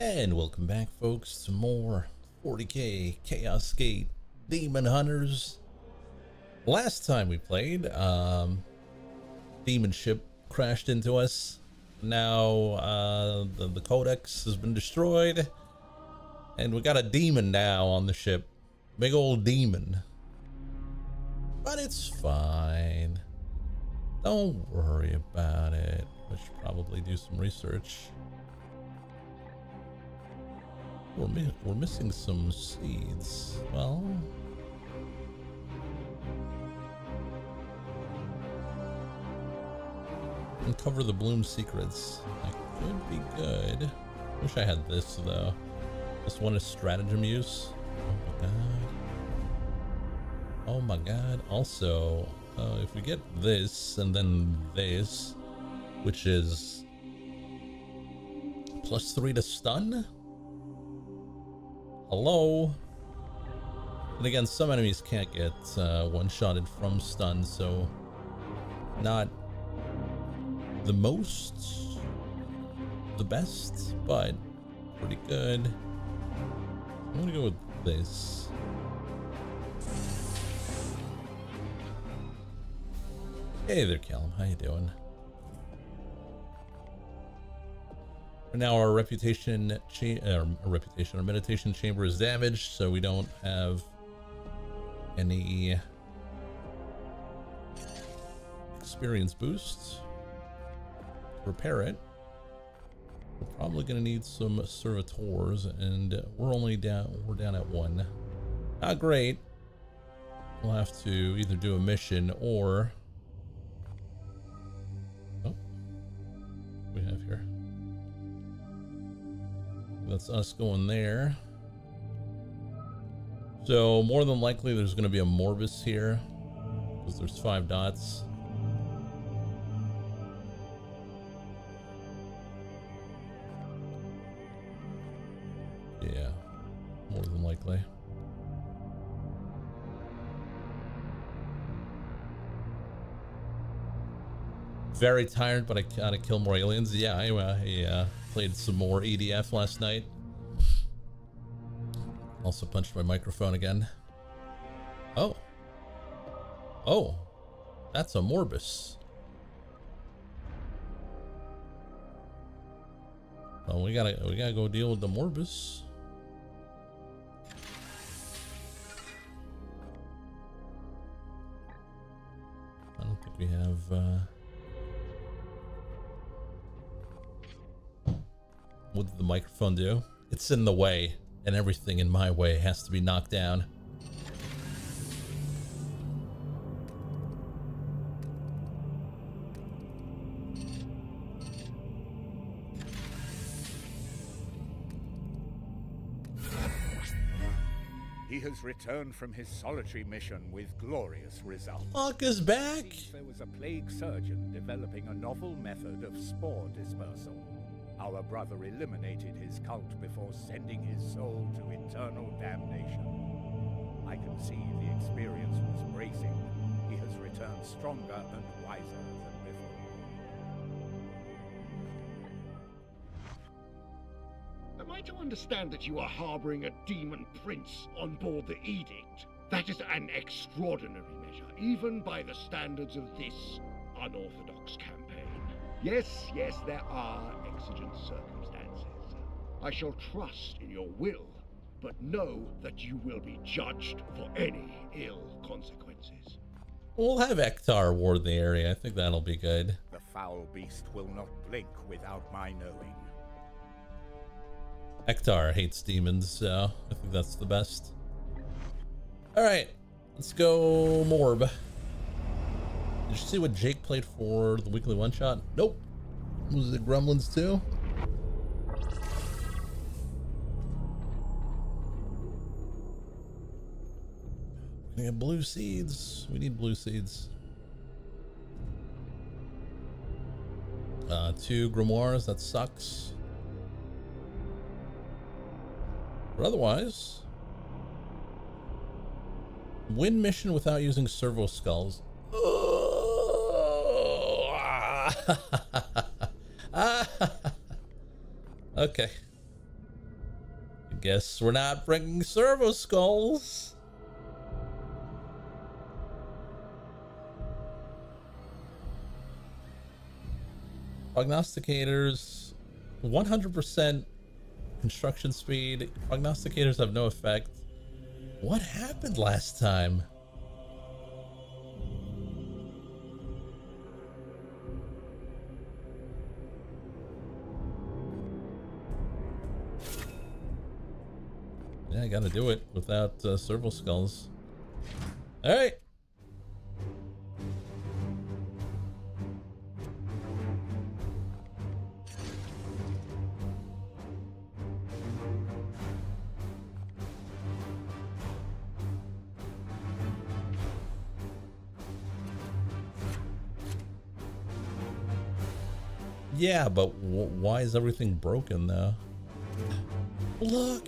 And welcome back, folks, to more 40k Chaos Gate Demon Hunters. Last time we played, Demon Ship crashed into us. Now the Codex has been destroyed, and we got a demon now on the ship. Big old demon. But it's fine. Don't worry about it. We should probably do some research. We're missing some seeds. Well, uncover the bloom secrets. That could be good. Wish I had this though. This one is stratagem use. Oh my god. Oh my god. Also, if we get this and then this, which is +3 to stun. Hello. And again, some enemies can't get one-shotted from stun, so not the most, the best, but pretty good. I'm gonna go with this. Hey there, Callum. How you doing? Now our meditation chamber is damaged, so we don't have any experience boosts. Repair it. We're probably going to need some servitors, and we're only down. We're down at one. Not great. We'll have to either do a mission or. Oh, what do we have here? That's us going there. So more than likely there's going to be a Morbus here because there's 5 dots. Yeah, more than likely. Very tired, but I gotta kill more aliens. Yeah, anyway, yeah. Played some more EDF last night. Also punched my microphone again. Oh. Oh. That's a Morbus. Well, we gotta go deal with the Morbus. I don't think we have what did the microphone do? It's in the way, and everything in my way has to be knocked down. He has returned from his solitary mission with glorious results. Arkus back! There was a plague surgeon developing a novel method of spore dispersal. Our brother eliminated his cult before sending his soul to eternal damnation. I can see the experience was bracing. He has returned stronger and wiser than before. Am I to understand that you are harboring a demon prince on board the Edict? That is an extraordinary measure, even by the standards of this unorthodox campaign. Yes, yes, there are exigent circumstances. I shall trust in your will, but know that you will be judged for any ill consequences. We'll have Ektar ward the area. I think that'll be good. The foul beast will not blink without my knowing. Ektar hates demons, so I think that's the best. All right, let's go Morb. Did you see what Jake played for the weekly one-shot? Nope. Was it Gremlins 2? We have blue seeds. We need blue seeds. 2 grimoires. That sucks. But otherwise, win mission without using Servo Skulls. Okay, Guess we're not bringing Servo Skulls. Prognosticators, 100% construction speed. Prognosticators have no effect. What happened last time? Yeah, I gotta do it without Servo Skulls. All right. Yeah, but why is everything broken though? Look,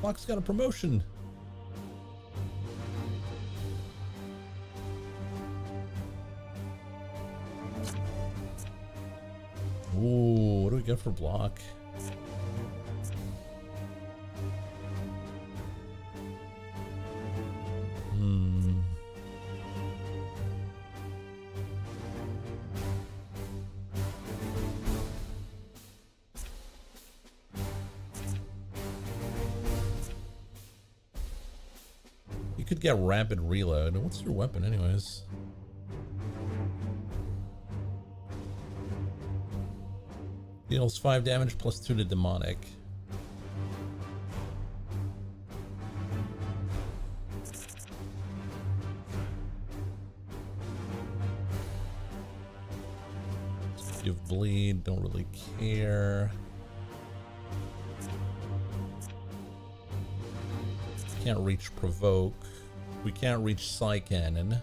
Block's got a promotion. Ooh, what do we get for Block? Yeah, rapid reload. What's your weapon anyways? Deals 5 damage plus 2 to demonic. Give bleed, don't really care. Can't reach provoke. We can't reach Psi Cannon.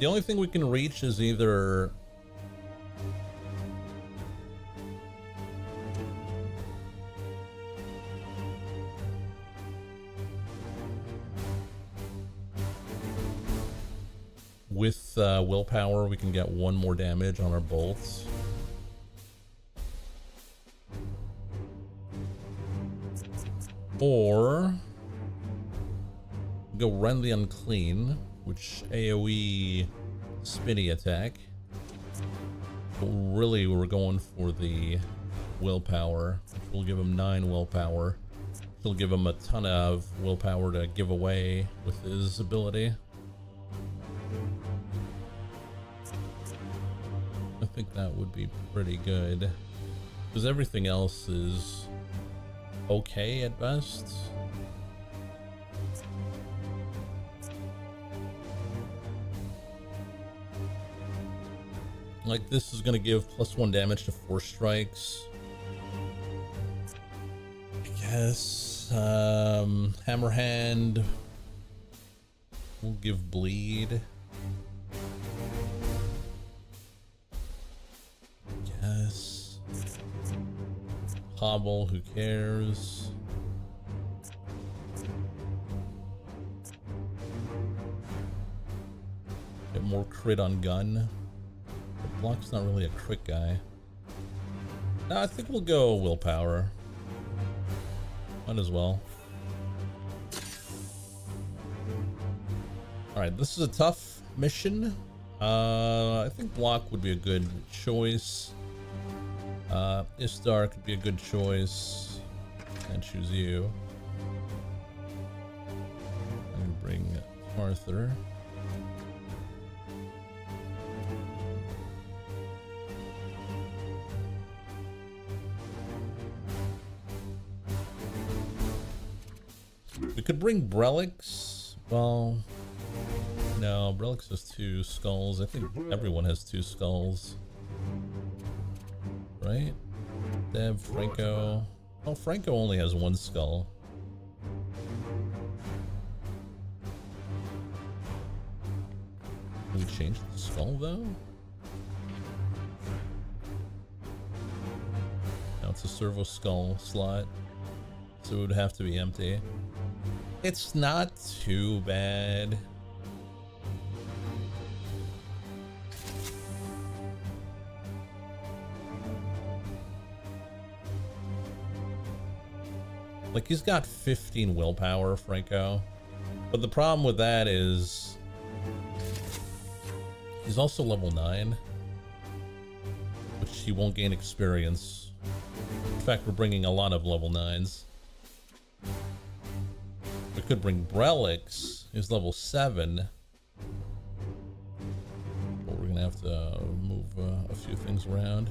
The only thing we can reach is either with willpower, we can get one more damage on our bolts. Or go Rend the Unclean, which AoE spinny attack. But really, we're going for the willpower, which will give him 9 willpower. It'll give him a ton of willpower to give away with his ability. I think that would be pretty good, because everything else is okay at best. Like, this is gonna give plus 1 damage to 4 strikes. I guess Hammerhand will give bleed. Hobble, who cares? Get more crit on gun. But Block's not really a crit guy. No, I think we'll go willpower. Might as well. Alright, this is a tough mission. I think Block would be a good choice. Ishtar could be a good choice. Can't choose you. I'm gonna bring Arthur. We could bring Brelix. Well, no, Brelix has 2 skulls. I think everyone has 2 skulls. Right? Deb, Franco. Oh, Franco only has 1 skull. Can we change the skull though? Now it's a Servo Skull slot, so it would have to be empty. It's not too bad. Like, he's got 15 willpower, Franco. But the problem with that is he's also level 9, which he won't gain experience. In fact, we're bringing a lot of level 9s. We could bring Brelix, who's level 7. But we're gonna have to move a few things around.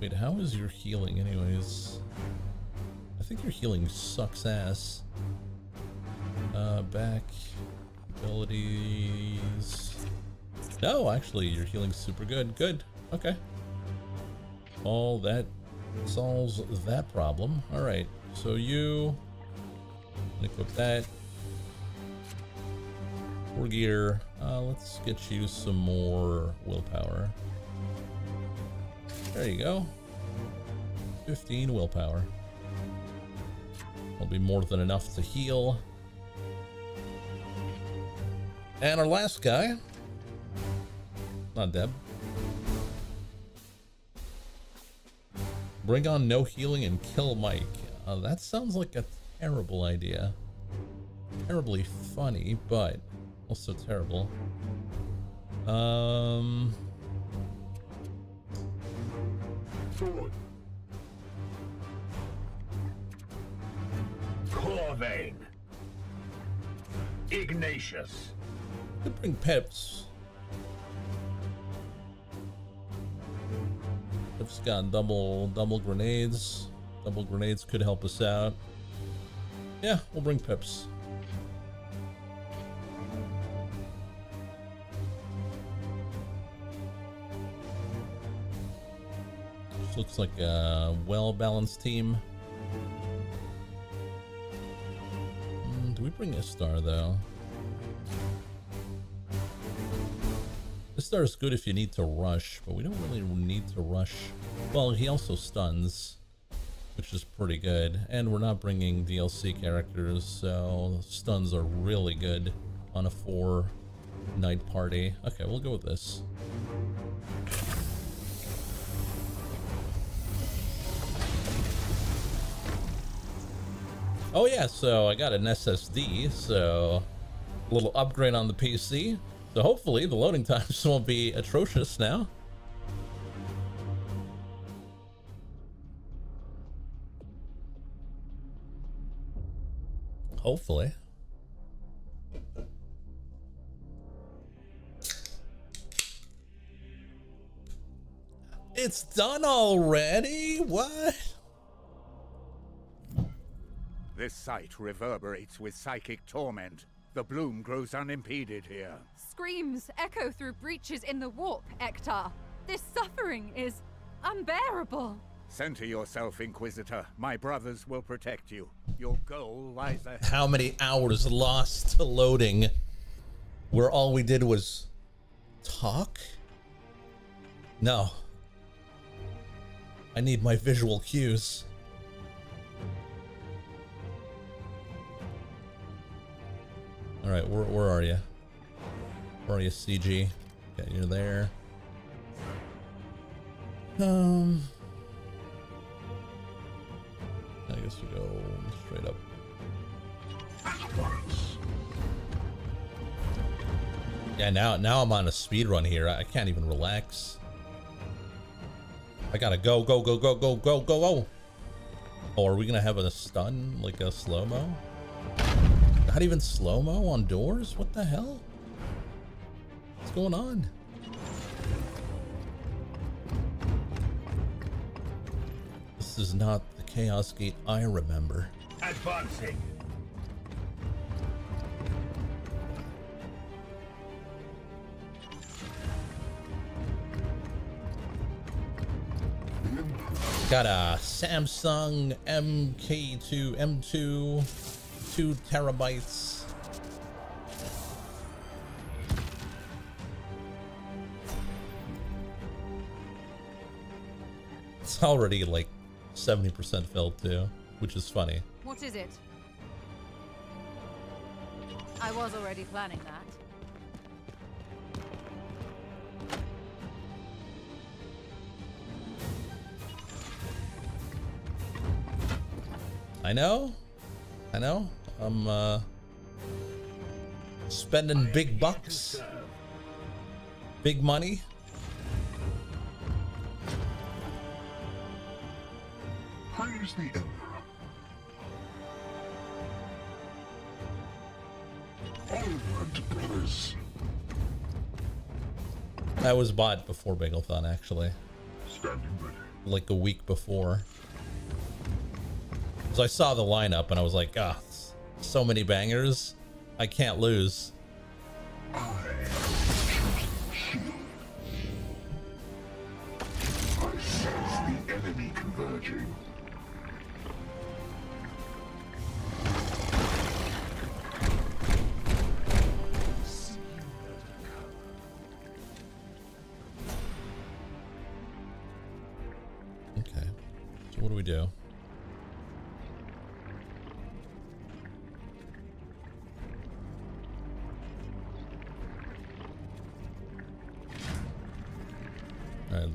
Wait, how is your healing anyways? I think your healing sucks ass. Back, abilities. No, actually, your healing's super good. Good, okay. All that solves that problem. All right, so you equip that. Poor gear. Let's get you some more willpower. There you go. 15 willpower. Will be more than enough to heal. And our last guy. Not Deb. Bring on no healing and kill Mike. That sounds like a terrible idea. Terribly funny, but also terrible. Corvain Ignatius. Could bring Pips. Pips got double grenades. Double grenades could help us out. Yeah, we'll bring Pips. Looks like a well-balanced team. Do we bring Ishtar, though? Ishtar is good if you need to rush, but we don't really need to rush. Well, he also stuns, which is pretty good. And we're not bringing DLC characters, so stuns are really good on a 4-night party. Okay, we'll go with this. Oh yeah, so I got an SSD, so a little upgrade on the PC. So hopefully the loading times won't be atrocious now. Hopefully. It's done already? What? This site reverberates with psychic torment. The bloom grows unimpeded here. Screams echo through breaches in the warp, Ektar. This suffering is unbearable. Center yourself, Inquisitor. My brothers will protect you. Your goal lies ahead. How many hours lost to loading, where all we did was talk? No. I need my visual cues. All right, where are you? Where are you, CG? Okay, you're there. I guess we go straight up. Yeah, now I'm on a speed run here. I can't even relax. I gotta go. Oh, are we gonna have a stun, like a slow-mo? Not even slow-mo on doors? What the hell? What's going on? This is not the Chaos Gate I remember. Advancing. Got a Samsung MK2 M2. 2 terabytes. It's already like 70% filled too, which is funny. What is it? I was already planning that. I know. I'm spending big bucks, big money. Praise the Emperor. Onward, brothers. I was bought before Bagelthon, actually. Standing ready. Like a week before. So I saw the lineup and I was like, ah, so many bangers. I can't lose. I sense the enemy converging. Okay, so what do we do?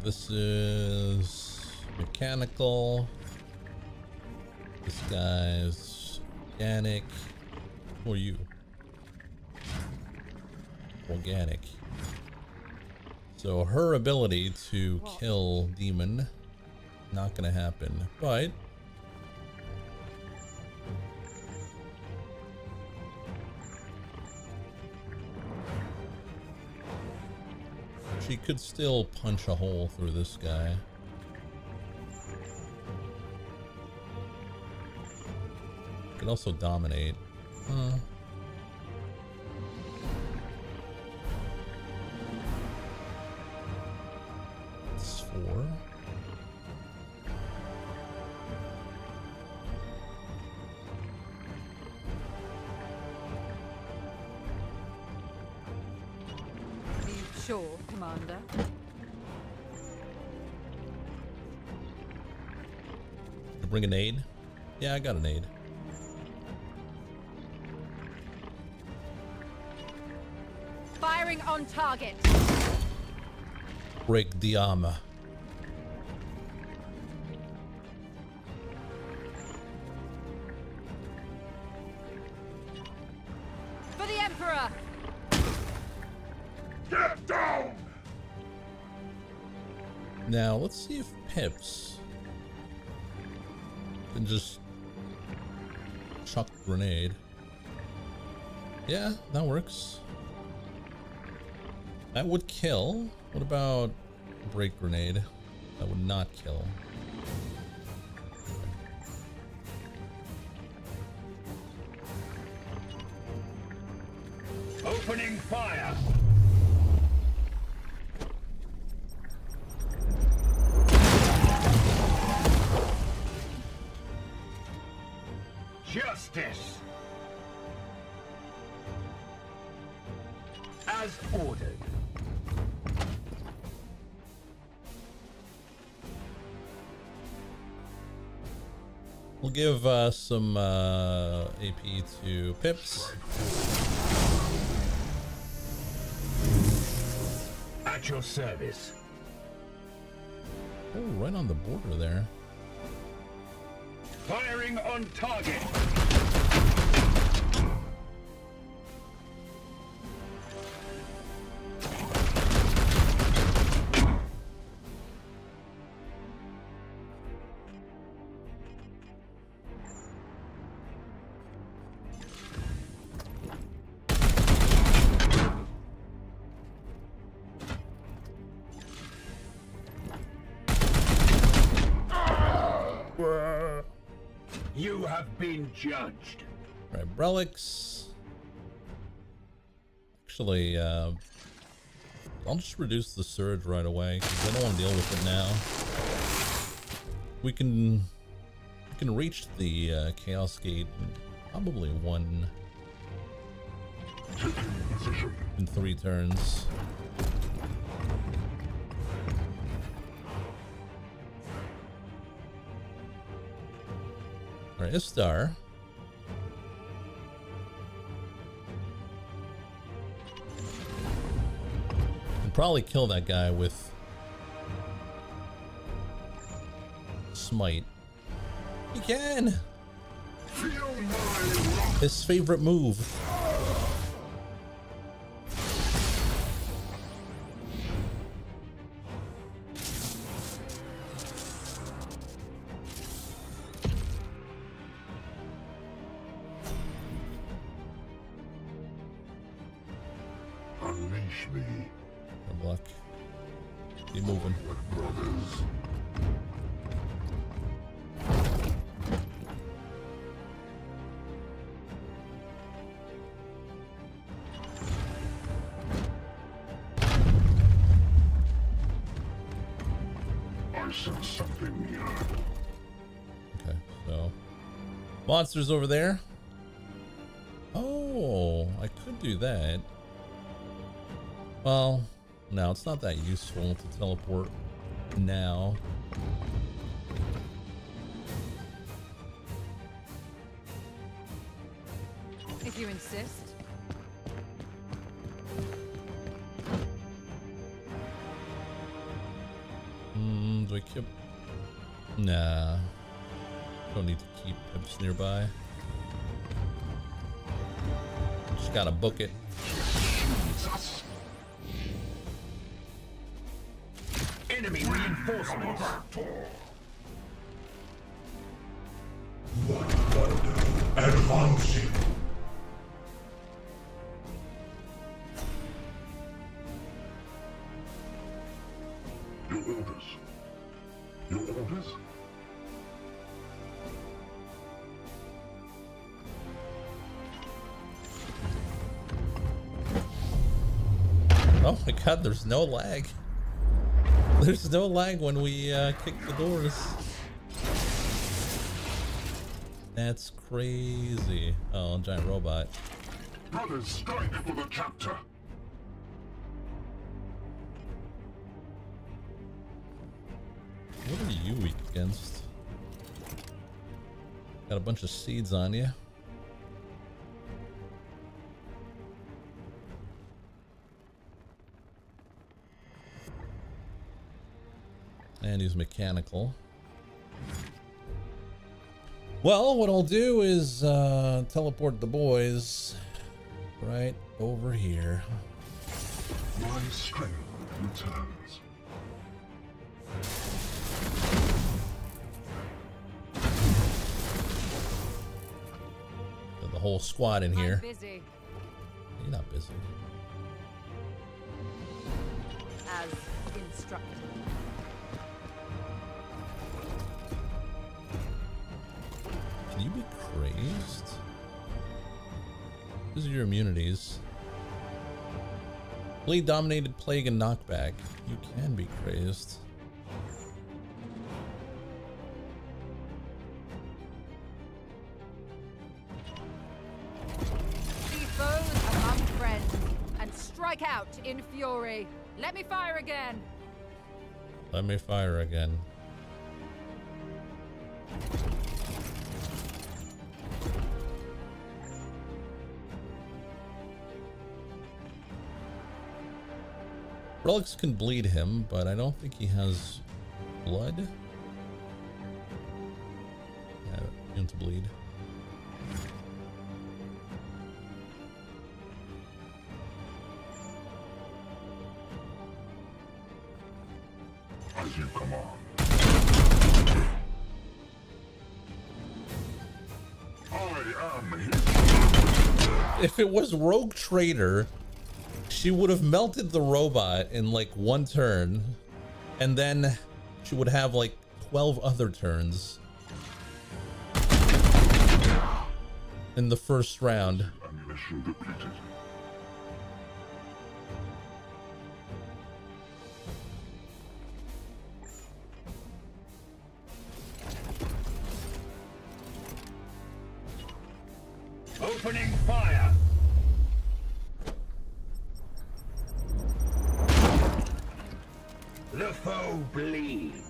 This is mechanical. This guy's organic. Who are you? Organic. So her ability to kill Demon, not gonna happen, but she could still punch a hole through this guy. Could also dominate. Huh. It's 4. Sure, Commander. Bring an aid? Yeah, I got an aid. Firing on target. Break the armor. For the Emperor. Get down! Now, let's see if Pips can just chuck a grenade. Yeah, that works. That would kill. What about break grenade? That would not kill. Opening fire! Justice! As ordered. We'll give some AP to Pips. At your service. Oh, right on the border there. Firing on target. Been judged. All right, Brelix. Actually, I'll just reduce the surge right away because I don't want to deal with it now. We can reach the Chaos Gate in probably 3 turns. Ishtar. I'll probably kill that guy with smite. You can. His favorite move. Unleash me. Good luck. Keep moving. Monsters over there. Oh, I could do that. Well, no, it's not that useful to teleport now. If you insist. Do I keep? Nah. Don't need to keep Pips nearby. Just gotta book it. Jesus. Enemy reinforcements. What wonder advancing. Your orders. Oh my god, there's no lag. There's no lag when we kick the doors. That's crazy. Oh, giant robot. Brothers, strike for the chapter. What are you weak against? Got a bunch of seeds on you. And he's mechanical. Well, what I'll do is teleport the boys right over here. My strength returns. Got the whole squad in here. Busy. You're not busy. As instructed. You be crazed? These are your immunities. Bleed, dominated, plague, and knockback. You can be crazed. Be foes among friends and strike out in fury. Let me fire again. Let me fire again. Relics can bleed him, but I don't think he has blood. Yeah, him to bleed. As you command. I am here. If it was Rogue Trader, she would have melted the robot in like one turn, and then she would have like 12 other turns in the first round. Opening fire. The foe bleeds.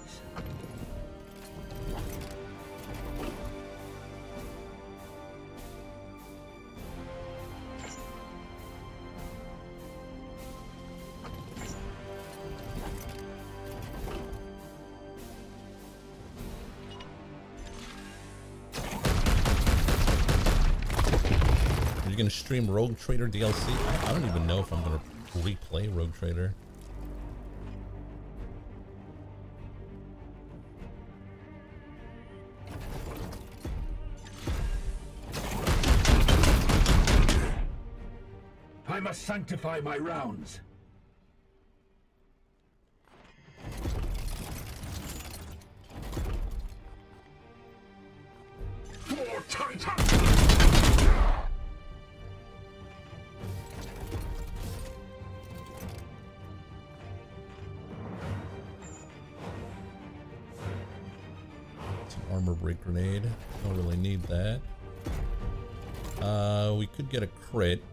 going to stream Rogue Trader DLC. I don't even know if I'm going to replay Rogue Trader. I must sanctify my rounds. Grenade, don't really need that. We could get a crit.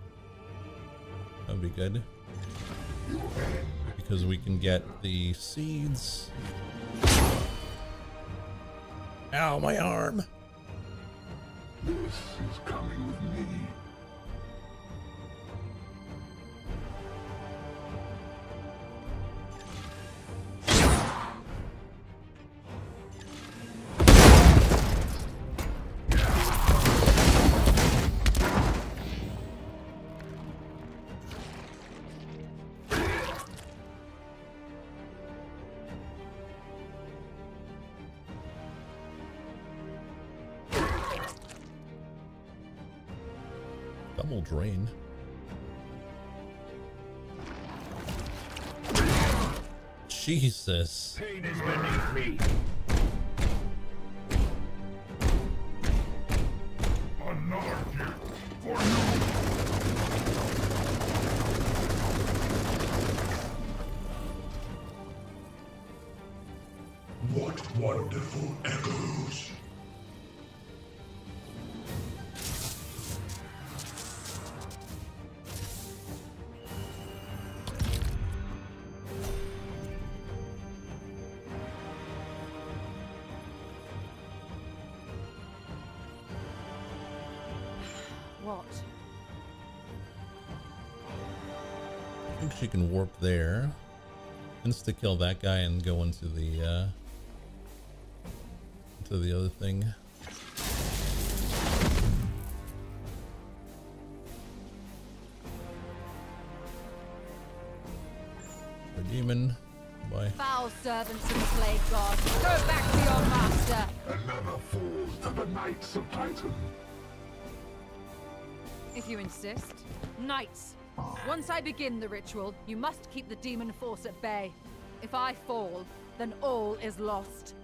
That would be good because we can get the seeds. Ow, my arm. This is coming with me. Drain. Jesus. Pain is beneath me. Another gift for you. What wonderful echoes. She can warp there, insta kill that guy, and go into the other thing. The demon. Bye. Foul servants and slave gods, go back to your master. Another falls to the Knights of Titan. If you insist, knights. Once I begin the ritual, you must keep the demon force at bay. If I fall, then all is lost.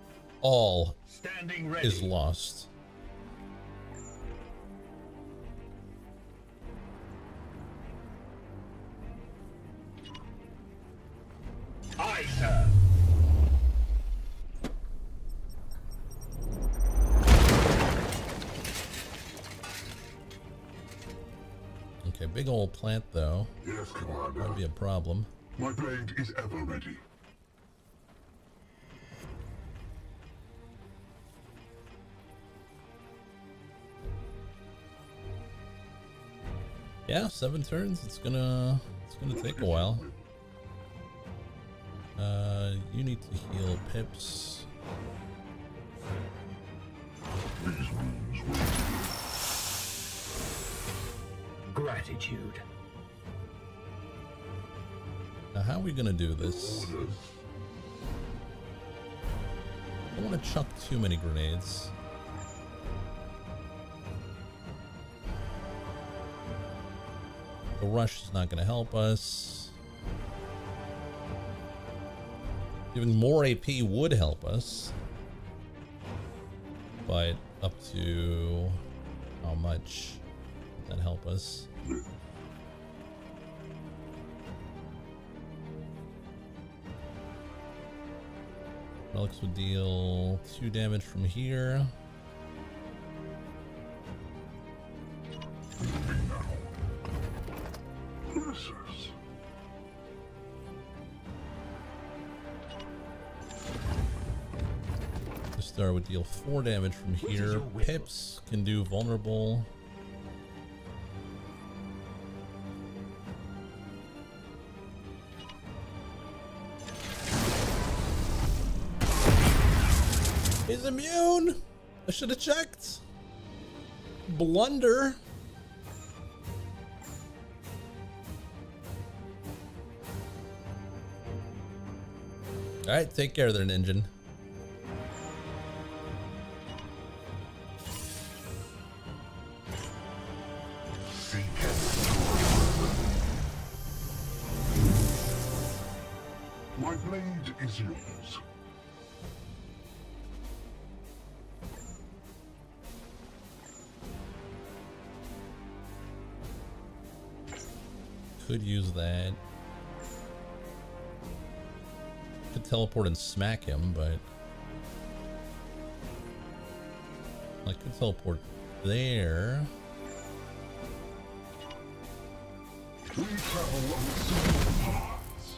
All standing ready is lost. Aye, sir. Big old plant, though. Yes, Commander. That'd be a problem. My blade is ever ready. Yeah, 7 turns. It's gonna take a while. You need to heal Pips. These wounds will. Gratitude. Now, how are we gonna do this? I don't want to chuck too many grenades. The rush is not gonna help us. Even more AP would help us, but up to how much? That help us. Relics would deal 2 damage from here. Ishtar would deal 4 damage from here. Pips can do vulnerable. He's immune. I should have checked. Blunder. Alright, take care of their ninja. My blade is yours. Could use that. Could teleport and smack him, but I could teleport there. We travel on similar paths.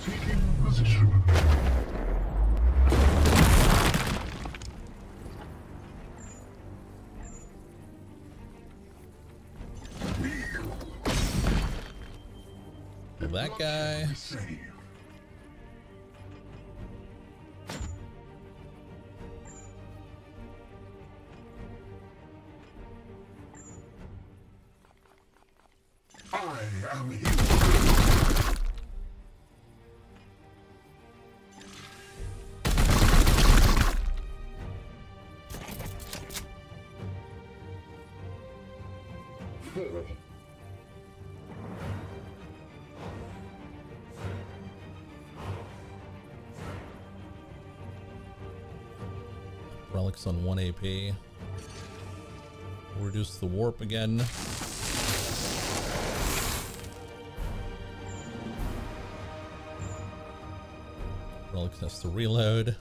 Taking position. Well, that guy. Relics on 1 AP. Reduce the warp again. Relics has to reload.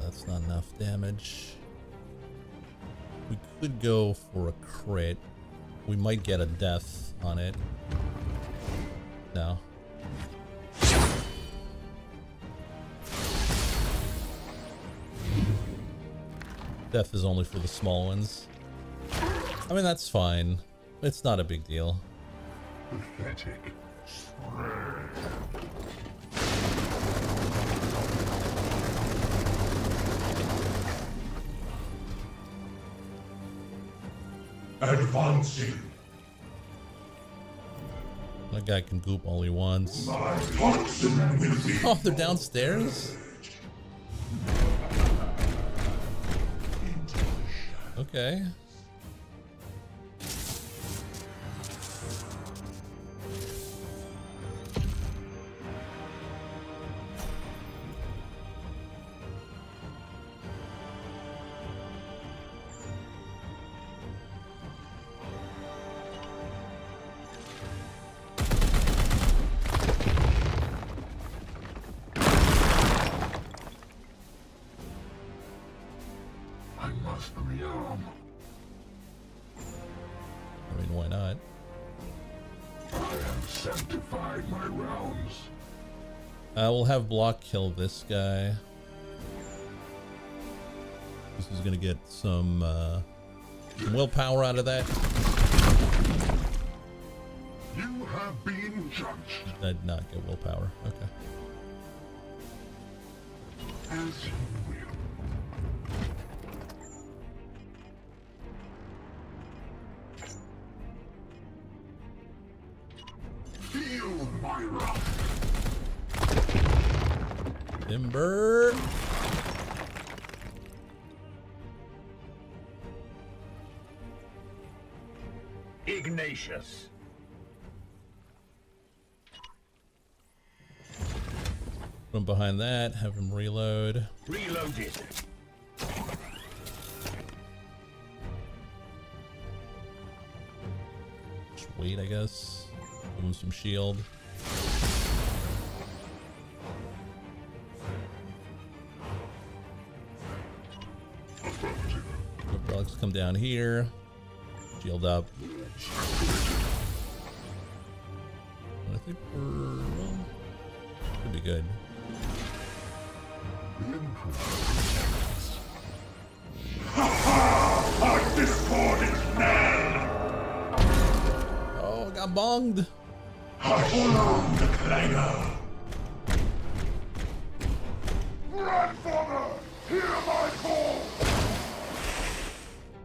That's not enough damage. We could go for a crit. We might get a death on it. No. Death is only for the small ones. I mean, that's fine. It's not a big deal. Pathetic. Advancing. That guy can goop all he wants. Oh, they're downstairs? Okay. We'll have Block kill this guy. This is gonna get some willpower out of that. You have been judged. I did not get willpower. Okay. As you will. Feel my wrath. Timber. Ignatius. From behind that, have him reload. Reloaded. Just wait, I guess. Give him some shield. Come down here, shield up. I think we're should be good. Oh, got got bonged. Grandfather, hear my call.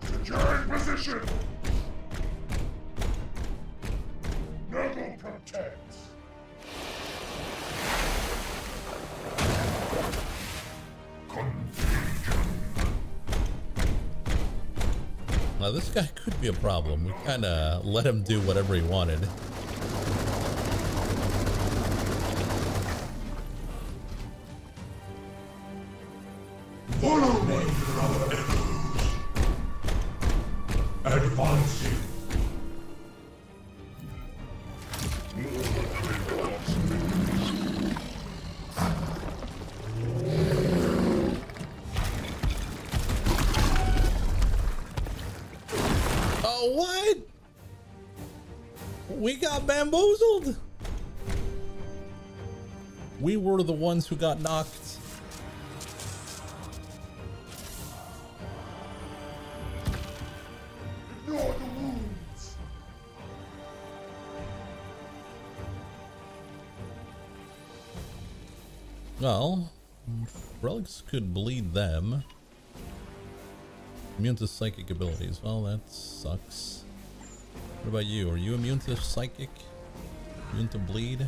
Securing position. Noble protects. Now this guy could be a problem. We kind of let him do whatever he wanted. Follow me, brother echoes. Advancing. Oh, what? We got bamboozled. We were the ones who got knocked. Well, Relics could bleed them. Immune to psychic abilities. Well, that sucks. What about you? Are you immune to psychic? Immune to bleed?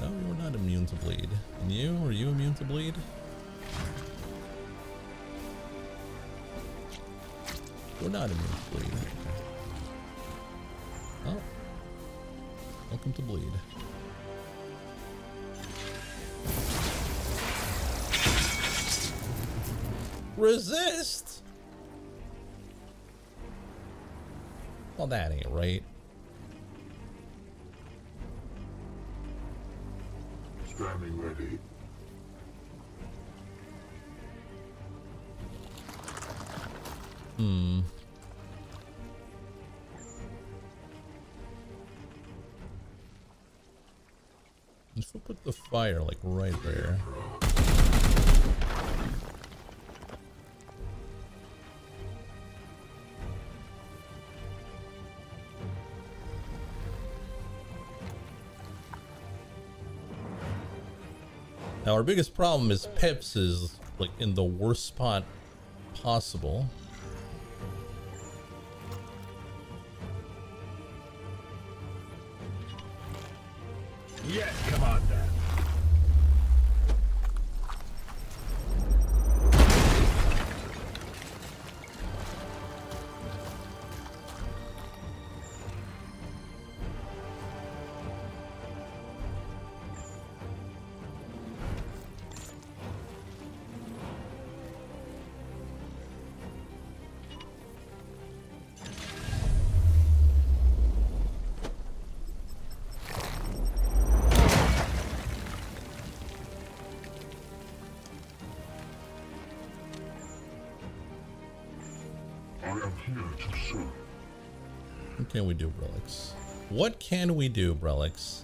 No, you're not immune to bleed. And you? Are you immune to bleed? You're not immune to bleed. Oh. Welcome to bleed. Resist. Well, that ain't right. Standing ready. Hmm. Let's put the fire like right there. Now our biggest problem is Pips is like in the worst spot possible. Yes, come on then. What can we do, Brelix? What can we do, Brelix?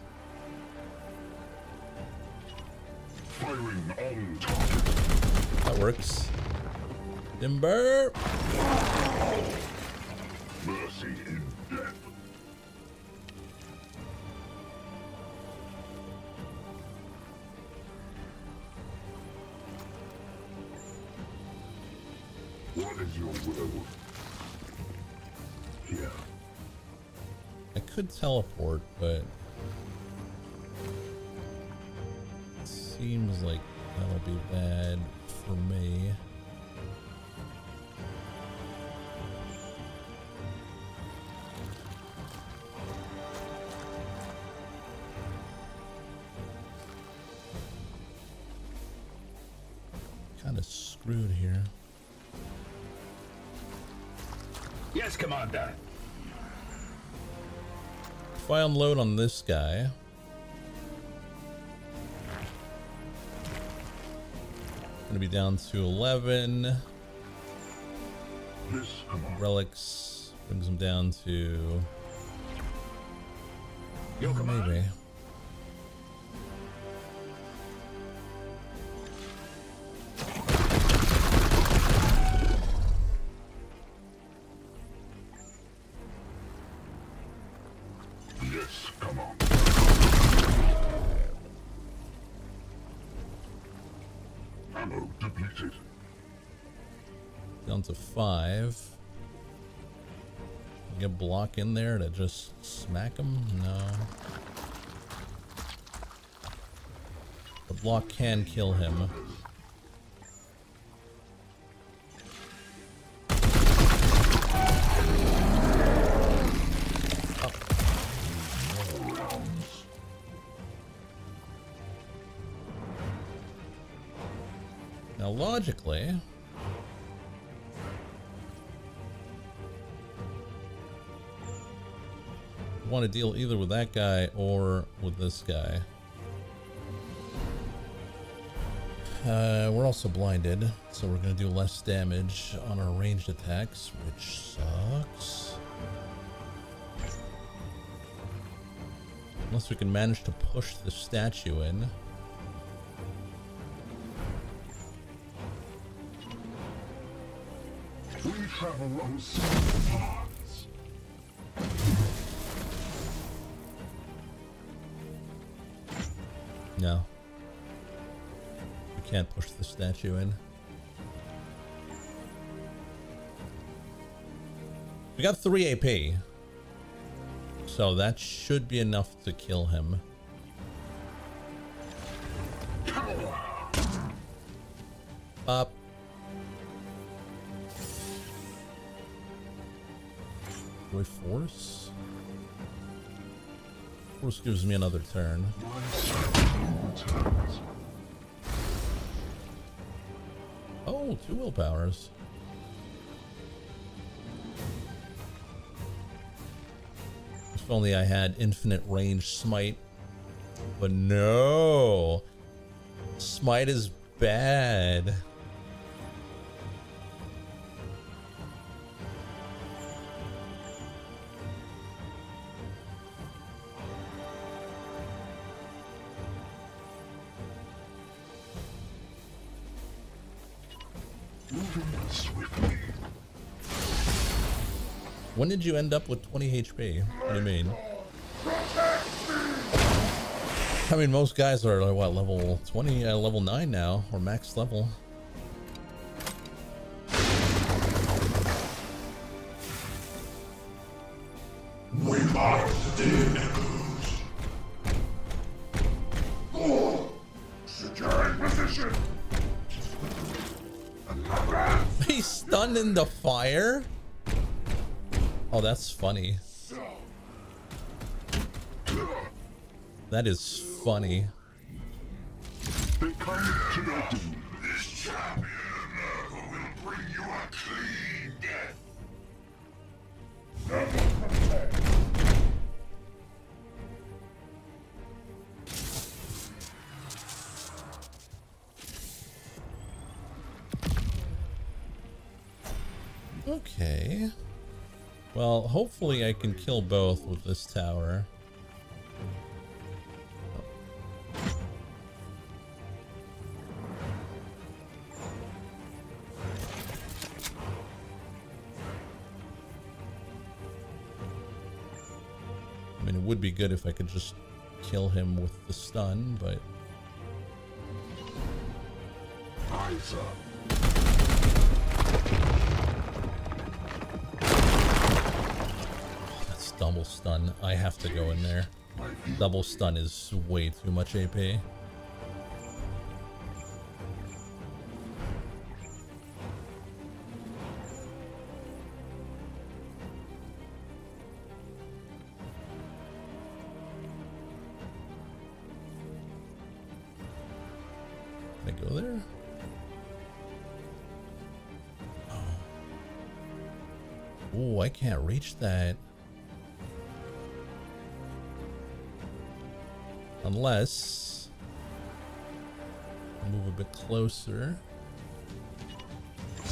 Firing on target. That works. Timber. Mercy in death. What is your will? Here. I could teleport, but it seems like that'll be bad for me. Kind of screwed here. Yes, Commander. If I unload on this guy, I'm gonna be down to 11. Relics brings him down to maybe. down to 5. You get block in there to just smack him? No. The block can kill him. Now, logically, I want to deal either with that guy or with this guy. We're also blinded, so we're going to do less damage on our ranged attacks, which sucks. Unless we can manage to push the statue in. We travel on several paths. No. We can't push the statue in. We got 3 AP. So that should be enough to kill him. Bop. Do I force? Force gives me another turn. Oh, 2 willpowers. If only I had infinite range smite. But no! Smite is bad. When did you end up with 20 HP? What do you mean? I mean, most guys are like, what, level 20, level 9 now, or max level. We are dead. Securing position. He's stunned in the fire? Oh, that's funny. That is funny. The kind of connecting. This champion of love will bring you a clean death. Okay. Well, hopefully I can kill both with this tower. I mean, it would be good if I could just kill him with the stun, but... Eyes up. Double stun. I have to go in there. Double stun is way too much AP. Can I go there? Oh, ooh, I can't reach that. Unless I move a bit closer. We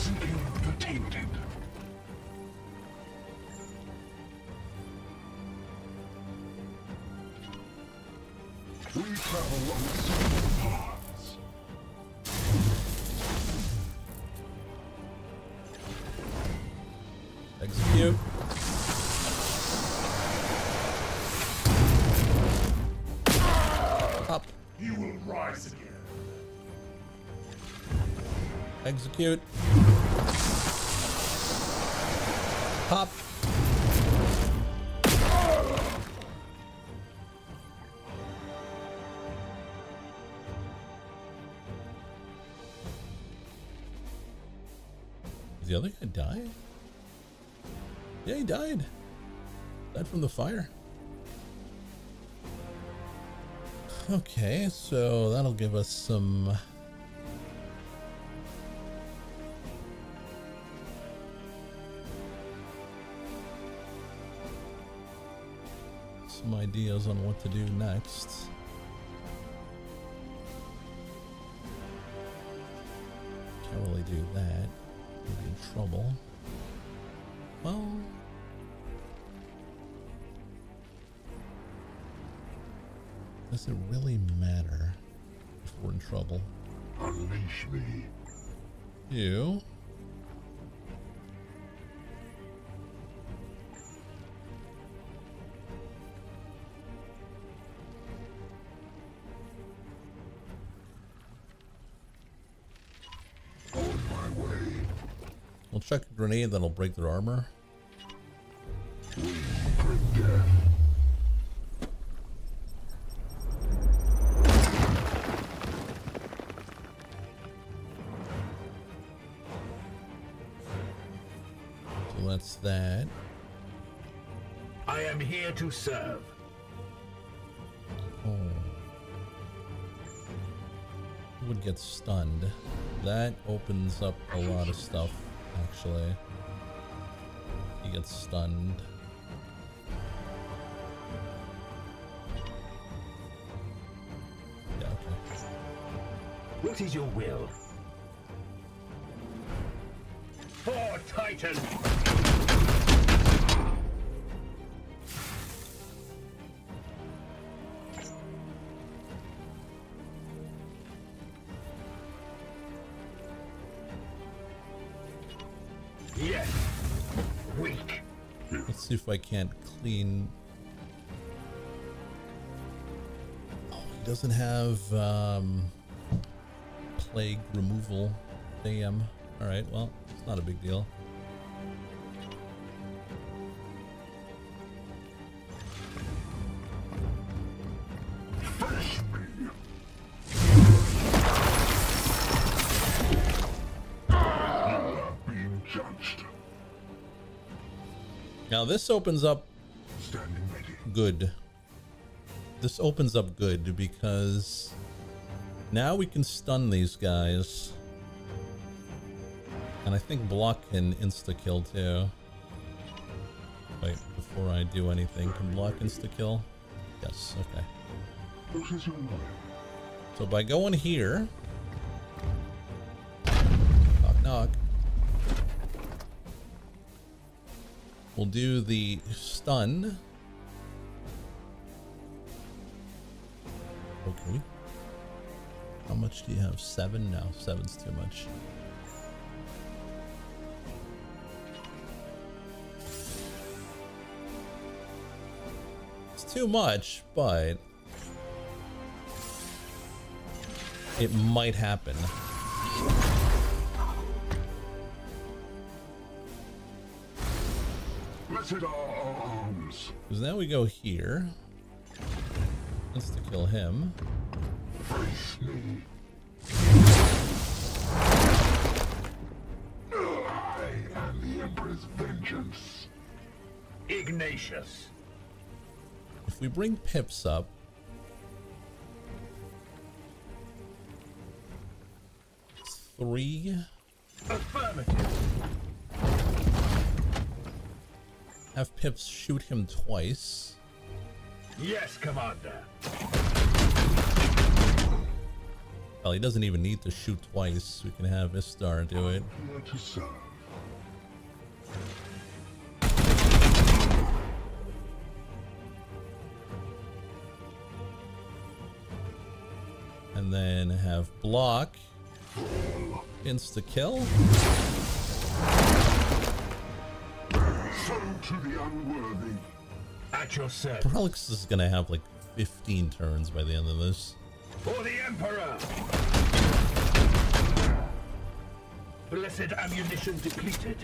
travel on several paths. Execute. Execute. Pop. Did the other guy die? Yeah, he died. Died from the fire. Okay, so that'll give us some... ideas on what to do next. Can't really do that. We'll be in trouble. Well, does it really matter if we're in trouble? Unleash me. You. Chuck a grenade that'll break their armor. So that's that. I am here to serve. Oh. Who would get stunned? That opens up a lot of stuff. Actually, he gets stunned. Yeah, okay. What is your will? For Titan! See if I can't clean. Oh, he doesn't have plague removal. Damn. All right, well, it's not a big deal. Now this opens up good. This opens up good because now we can stun these guys. And I think Block can insta-kill too. Wait, before I do anything, can Block insta-kill? Yes, okay. So by going here, knock knock. We'll do the stun. Okay. How much do you have? 7? No, 7's too much. It's too much, but it might happen. Because now we go here. That's to kill him. I am the Emperor's vengeance. Ignatius. If we bring Pips up. It's 3. Affirmative. Have Pips shoot him twice. Yes, Commander. Well, he doesn't even need to shoot twice. We can have Ishtar do it. And then have Block insta-kill. To the unworthy. At your service. Brelix is gonna have like 15 turns by the end of this. For the Emperor. Blessed ammunition depleted.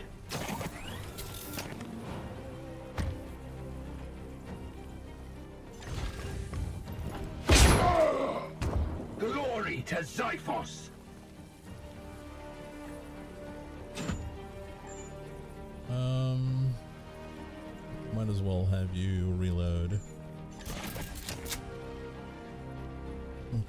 as well have you reload. Okay.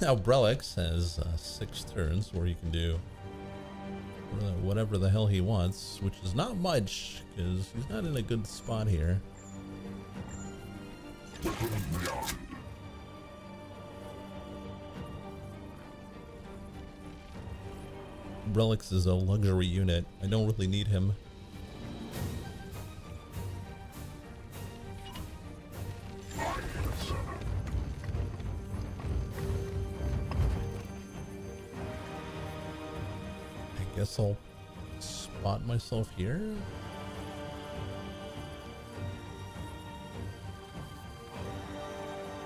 Now Brelix has 6 turns where he can do whatever the hell he wants, which is not much because he's not in a good spot here. Brelix is a luxury unit. I don't really need him. I guess I'll spot myself here.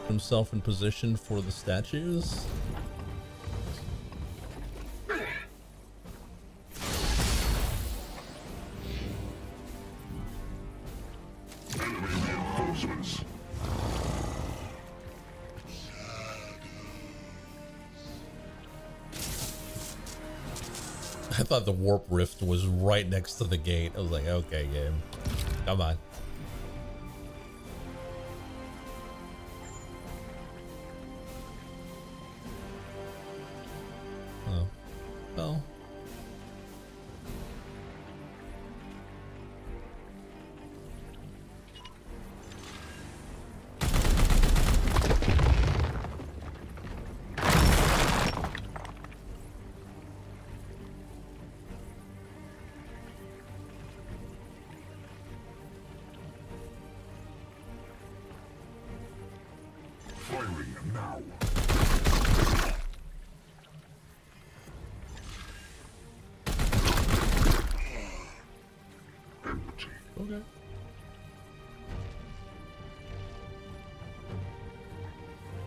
Himself in position for the statues. I thought the warp rift was right next to the gate. I was like, okay, game. Come on. Oh. Well.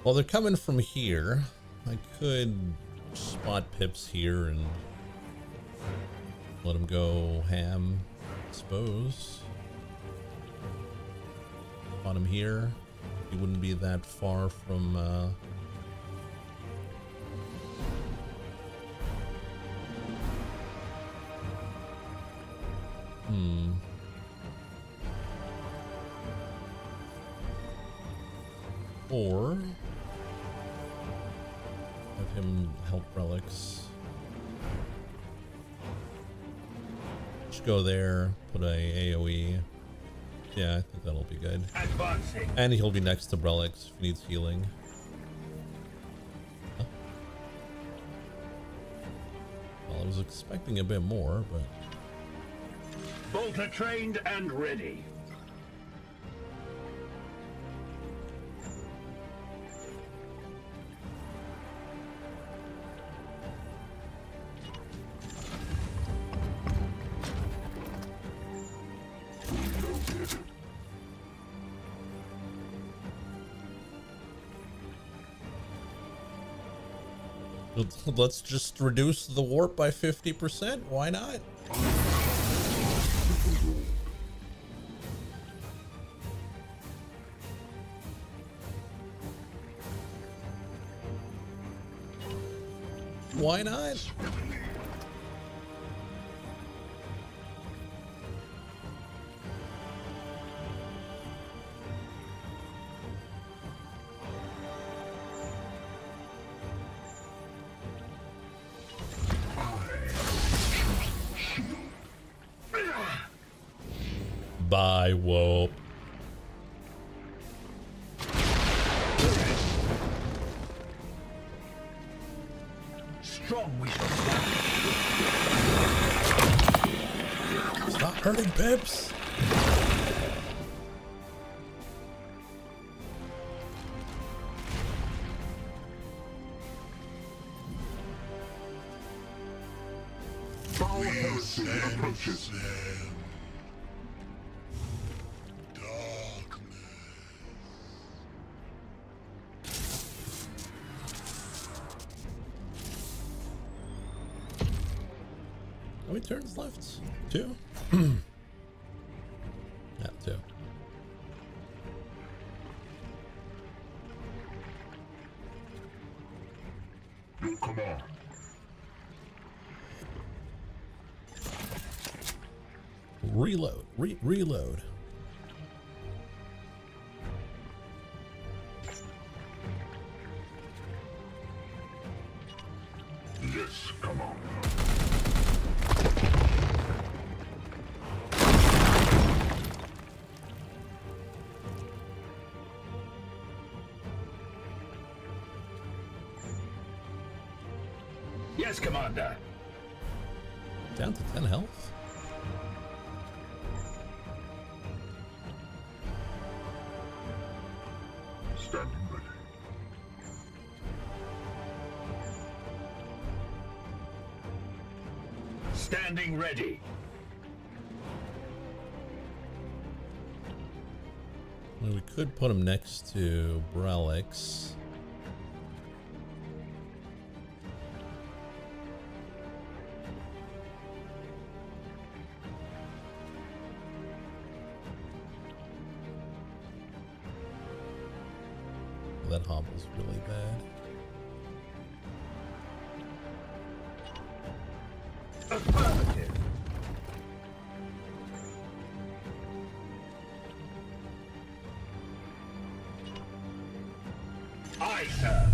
Well, they're coming from here. I could spot Pips here and let him go ham, I suppose. Spot him here. He wouldn't be that far from Or have him help Relics. Just go there, put a AoE. Yeah, I think that'll be good. Advancing. And he'll be next to Relics if he needs healing. Huh. Well, I was expecting a bit more, but... Bolter trained and ready. Let's just reduce the warp by 50%. Why not? Why not? Bye, whoa. Strong. Stop hurting Pips. Foul heresy approaches. Turns left. 2. Not 2. Come on. Reload. Reload. Yes, come on. Yes, Commander. Down to 10 health. Standing ready. Standing ready. Well, we could put him next to Brelix. That hobble's really bad. Affirmative. Aye, sir.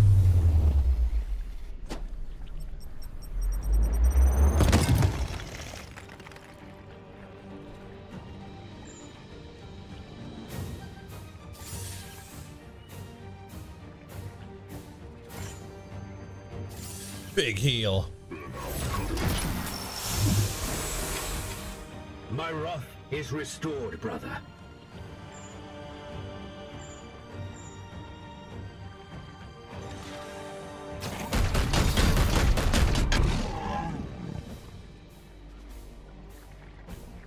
Big heal. My wrath is restored, brother.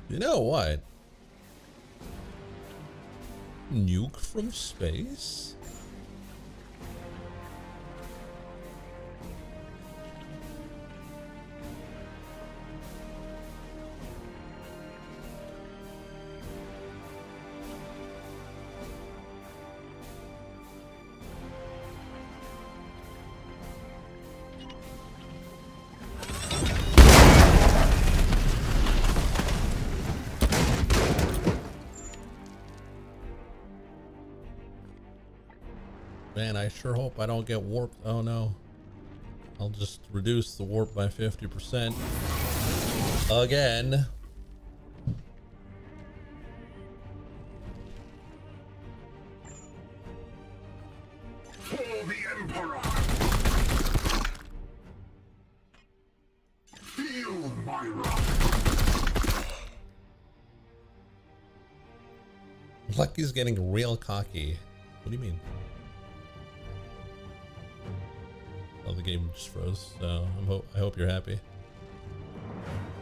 You know what? Nuke from space? Man, I sure hope I don't get warped. Oh no. I'll just reduce the warp by 50% again. For the Emperor. Feel my wrath. Lucky's getting real cocky. What do you mean? The game just froze, so I hope you're happy.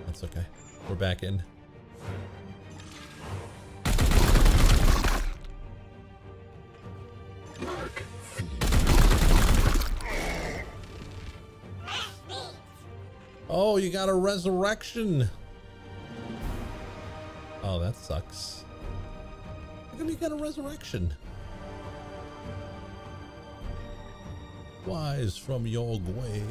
That's okay. We're back in. Oh, you got a resurrection. Oh, that sucks. How come you got a resurrection? Wise from your grave.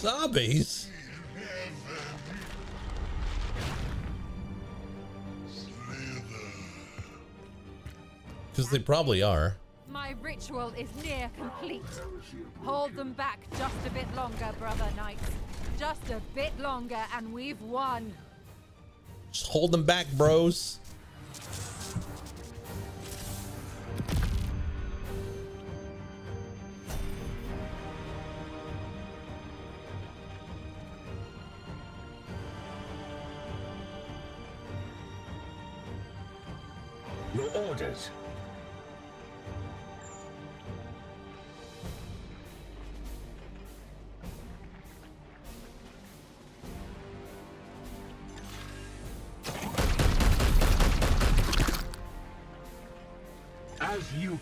Zombies? Because they probably are. My ritual is near complete. Hold them back just a bit longer, brother knights. Just a bit longer and we've won. Just hold them back, bros.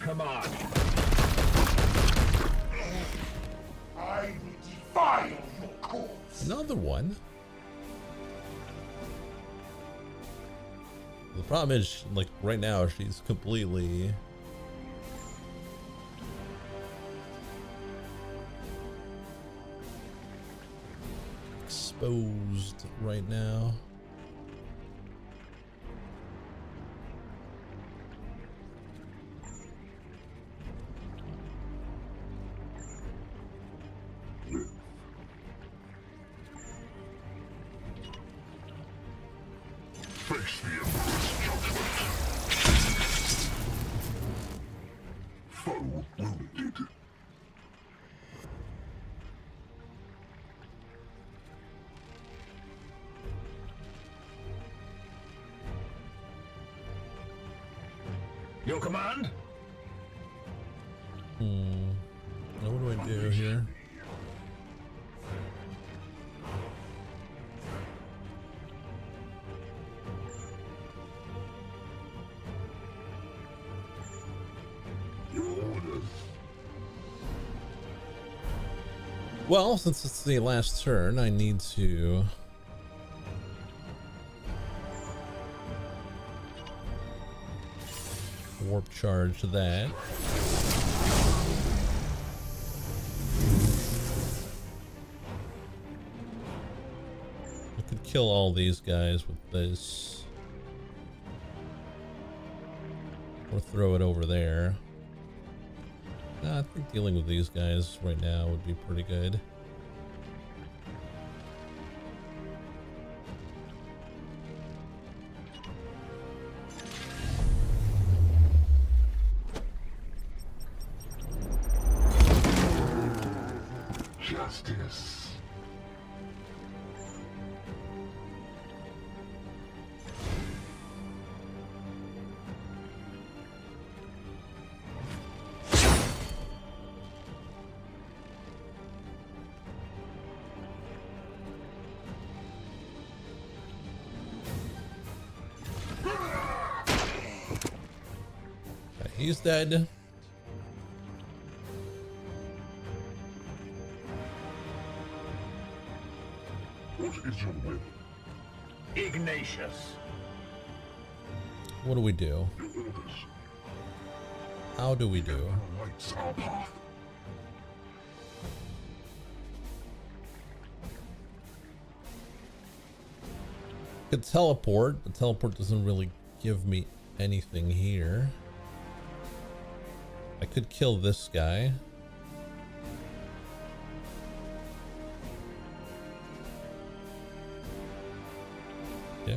you command. I will defile your corpse. Another one? The problem is, like, right now, she's completely... exposed right now. Your command? Hmm. Now what do I do here? Your orders. Well, since it's the last turn, I need to... warp charge that. I could kill all these guys with this. Or throw it over there. Nah, I think dealing with these guys right now would be pretty good. He's dead. What is your will? Ignatius. What do we do? How do we do? Could teleport, but teleport doesn't really give me anything here. I could kill this guy. Yeah.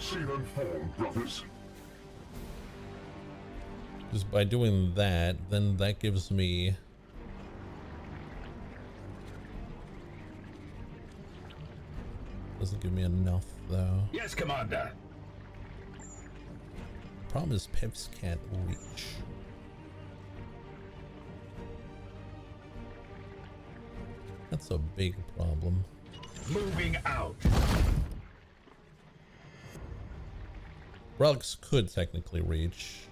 See them fall, brothers. Just by doing that, then that gives me... doesn't give me enough though. Yes, Commander. Problem is Pips can't reach. That's a big problem. Moving out. Relics could technically reach.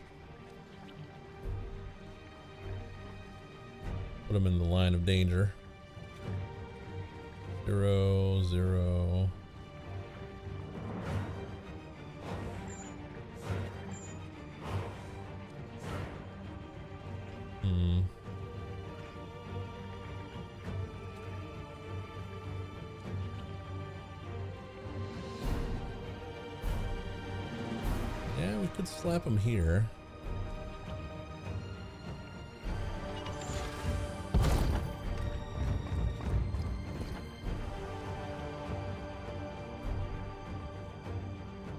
Put him in the line of danger. 0, 0. Yeah, we could slap him here.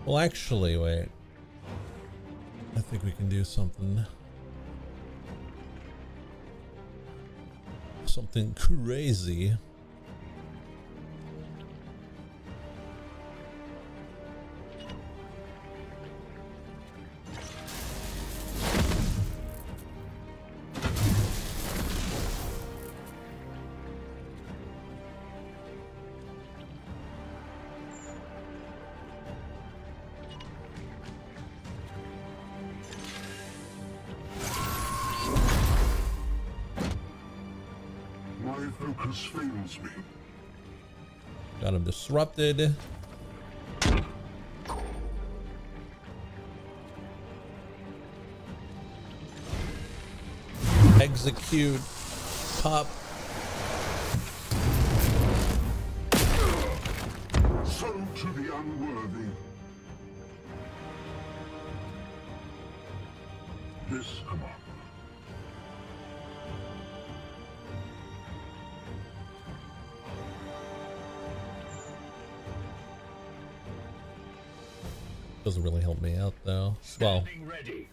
Well, actually, wait. I think we can do something. Something crazy. focus fails me. Got him disrupted. Execute. Pop. So to the unworthy. This command. Doesn't really help me out though. Well. Ready.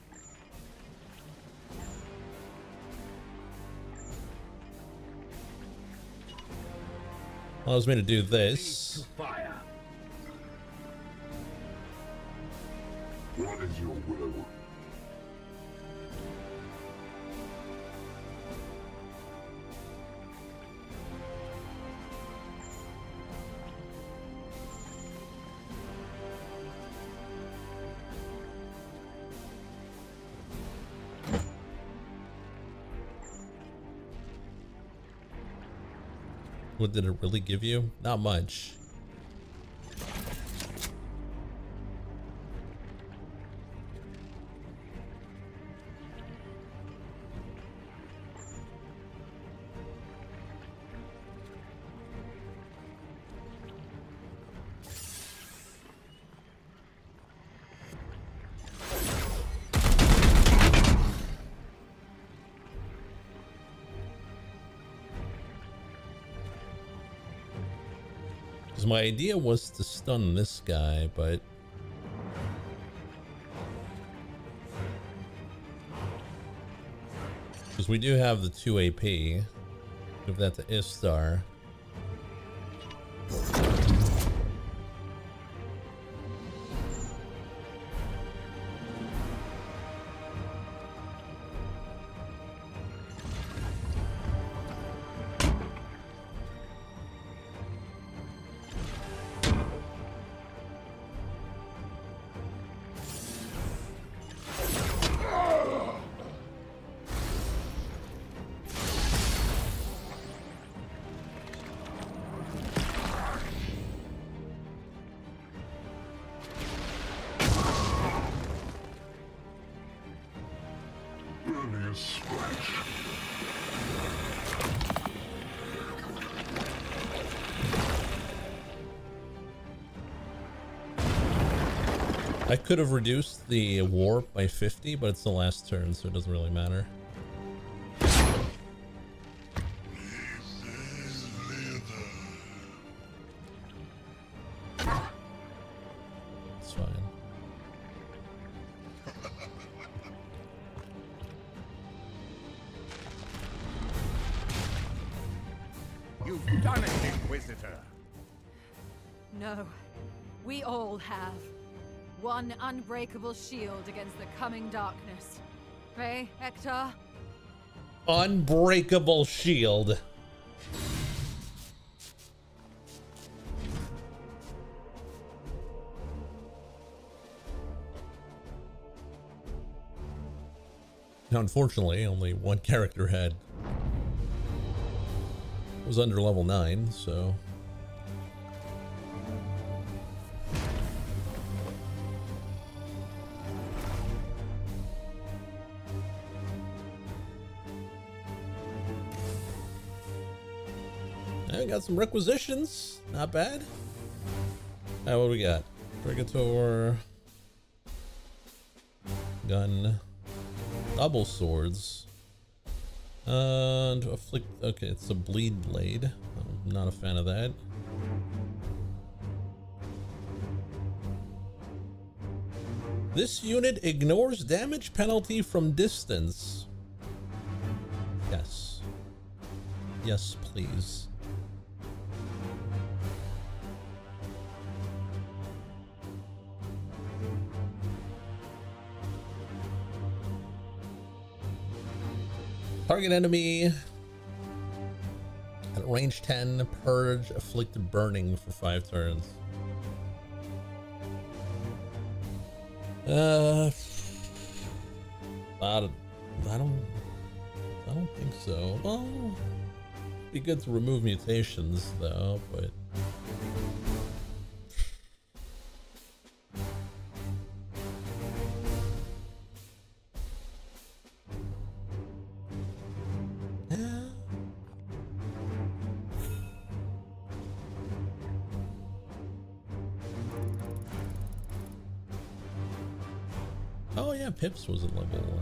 I was meant to do this. Fire. What is your will? What did it really give you? Not much. My idea was to stun this guy, but because we do have the 2 AP, move that to Ishtar. I could have reduced the warp by 50, but it's the last turn, so it doesn't really matter. It's fine. You've done it, Inquisitor. No, we all have. One unbreakable shield against the coming darkness. Hey, Ektar? Unbreakable shield. Now, unfortunately, only one character was under level 9, so. Got some requisitions, not bad. All right, what do we got? Brigator, gun, double swords, and afflict. Okay, it's a bleed blade. I'm not a fan of that. This unit ignores damage penalty from distance. Yes. Yes, please. Target enemy at range 10, purge, afflicted burning for 5 turns. I don't think so. Well, be good to remove mutations though, but... Oh yeah, Pips was at level...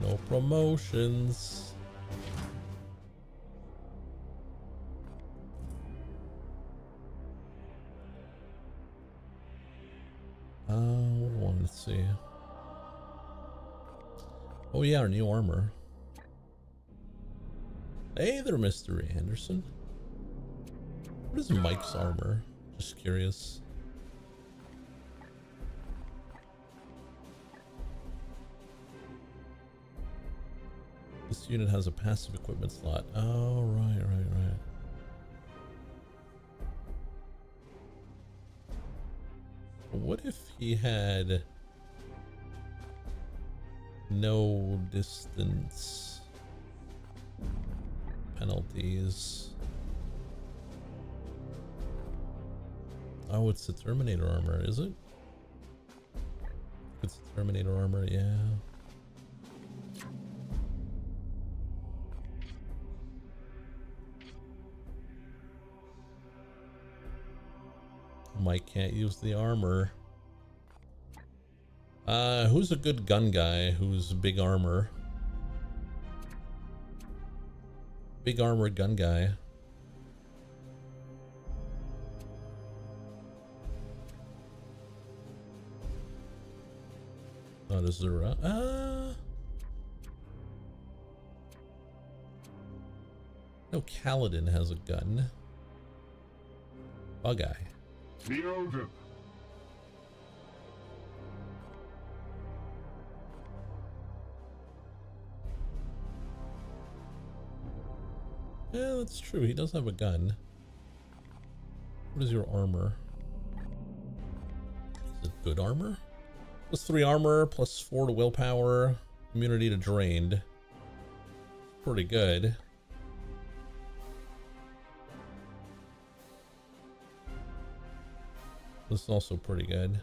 No promotions. Let's see. Oh yeah, our new armor. Hey there, Mr. Anderson. What is Mike's armor? Just curious. This unit has a passive equipment slot. Oh, right. What if he had no distance penalties? Oh, it's the Terminator armor, is it? It's the Terminator armor, yeah. Mike can't use the armor. Who's a good gun guy who's big armor? Big armor gun guy. Not a Zura. No, Kaladin has a gun. Bug-Eye. The Ogre. Yeah, that's true. He does have a gun. What is your armor? Is it good armor? +3 armor, +4 to willpower, immunity to drained. Pretty good. This is also pretty good.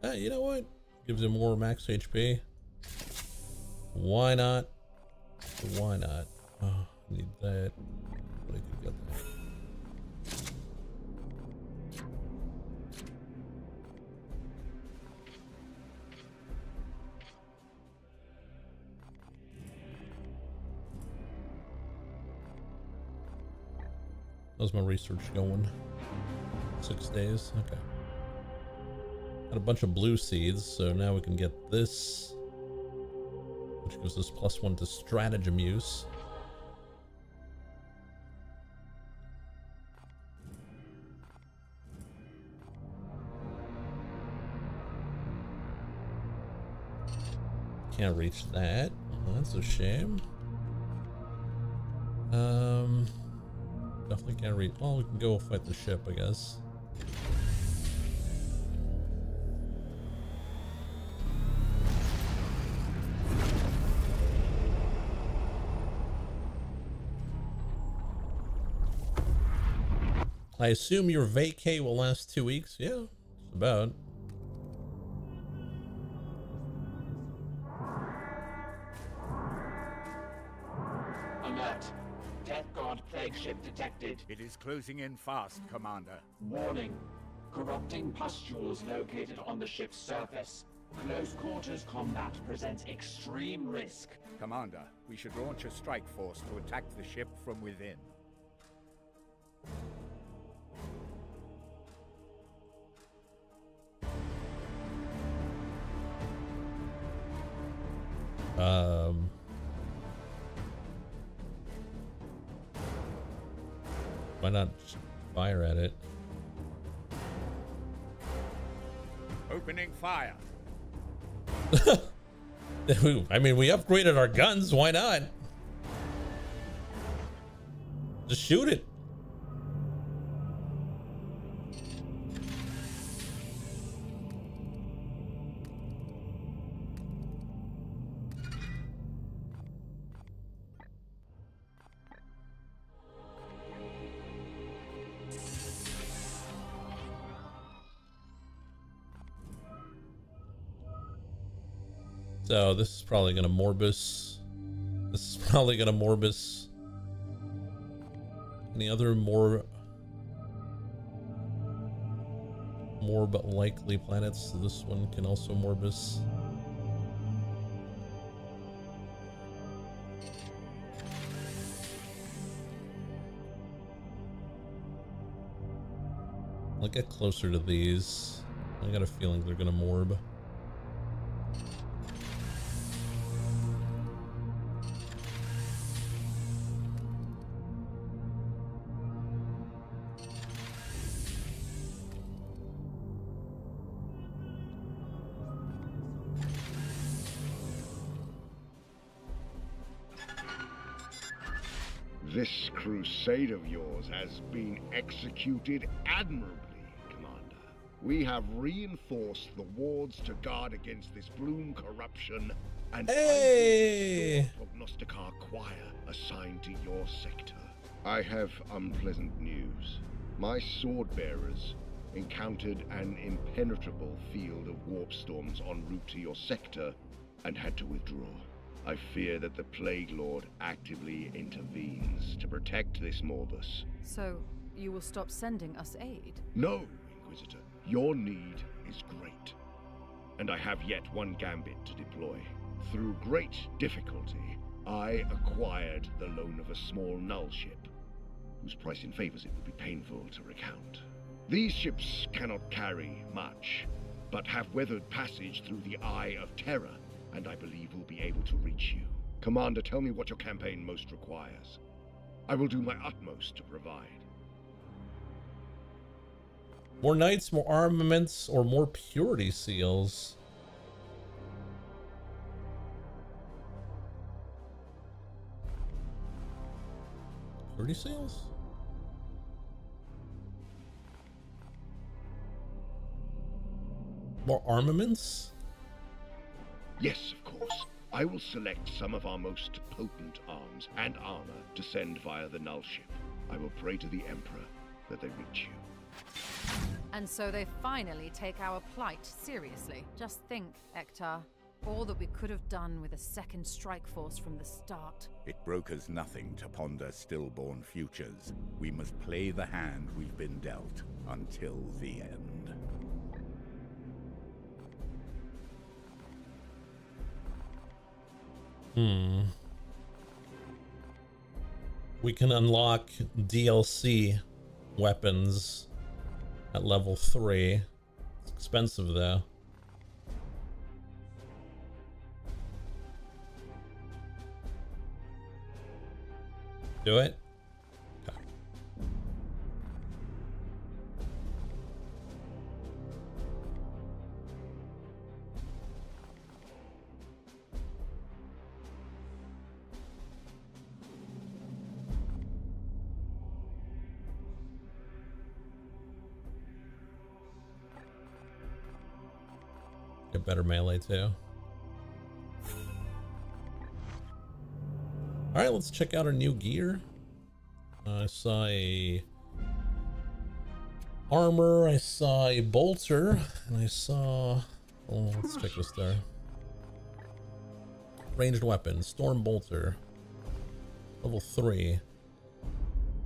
Hey, you know what? Gives him more max HP. Why not? Why not? Oh, I need that. But I could get that. How's my research going? 6 days? Okay. Got a bunch of blue seeds, so now we can get this, which gives us +1 to stratagem use. Can't reach that. Well, that's a shame. Definitely can't reach. Well, we can go fight the ship, I guess. I assume your vacay will last 2 weeks. Yeah, just about. Alert. Death Guard plague ship detected. It is closing in fast, Commander. Warning. Corrupting pustules located on the ship's surface. Close quarters combat presents extreme risk. Commander, we should launch a strike force to attack the ship from within. Why not fire at it? Opening fire. I mean, we upgraded our guns. Why not? Just shoot it. So this is probably going to Morbus. This is probably going to Morbus. Any other more but likely planets? So this one can also Morbus. I'll get closer to these. I got a feeling they're gonna morb. This crusade of yours has been executed admirably. We have reinforced the wards to guard against this bloom corruption and hey! Prognosticar choir assigned to your sector. I have unpleasant news. My sword bearers encountered an impenetrable field of warp storms en route to your sector and had to withdraw. I fear that the Plague Lord actively intervenes to protect this Morbus. So you will stop sending us aid? No, Inquisitor. Your need is great, and I have yet one gambit to deploy. Through great difficulty, I acquired the loan of a small null ship, whose price in favors it would be painful to recount. These ships cannot carry much, but have weathered passage through the Eye of Terror, and I believe will be able to reach you. Commander, tell me what your campaign most requires. I will do my utmost to provide. More knights, more armaments, or more purity seals. Purity seals? More armaments? Yes, of course. I will select some of our most potent arms and armor to send via the Null Ship. I will pray to the Emperor that they reach you. And so they finally take our plight seriously. Just think, Ektar. All that we could have done with a second strike force from the start. It brokers nothing to ponder stillborn futures. We must play the hand we've been dealt until the end. We can unlock DLC weapons at level 3. It's expensive though. Do it. Okay. Get better melee too. All right, let's check out our new gear. I saw a armor, I saw a bolter, and I saw, oh, let's check this there. Ranged weapon, storm bolter, level 3.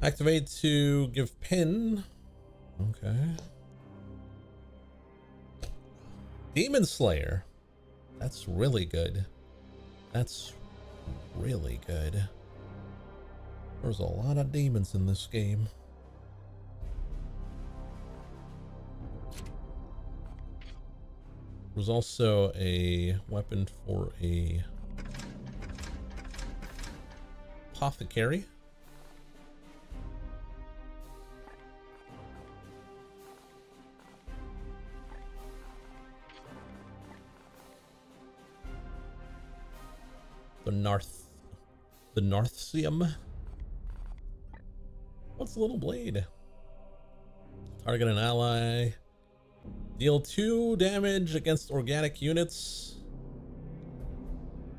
Activate to give pin. Okay. Demon Slayer. That's really good. That's really good. There's a lot of demons in this game. There's also a weapon for a apothecary. The Nartheum. What's a little blade? Target an ally. Deal 2 damage against organic units.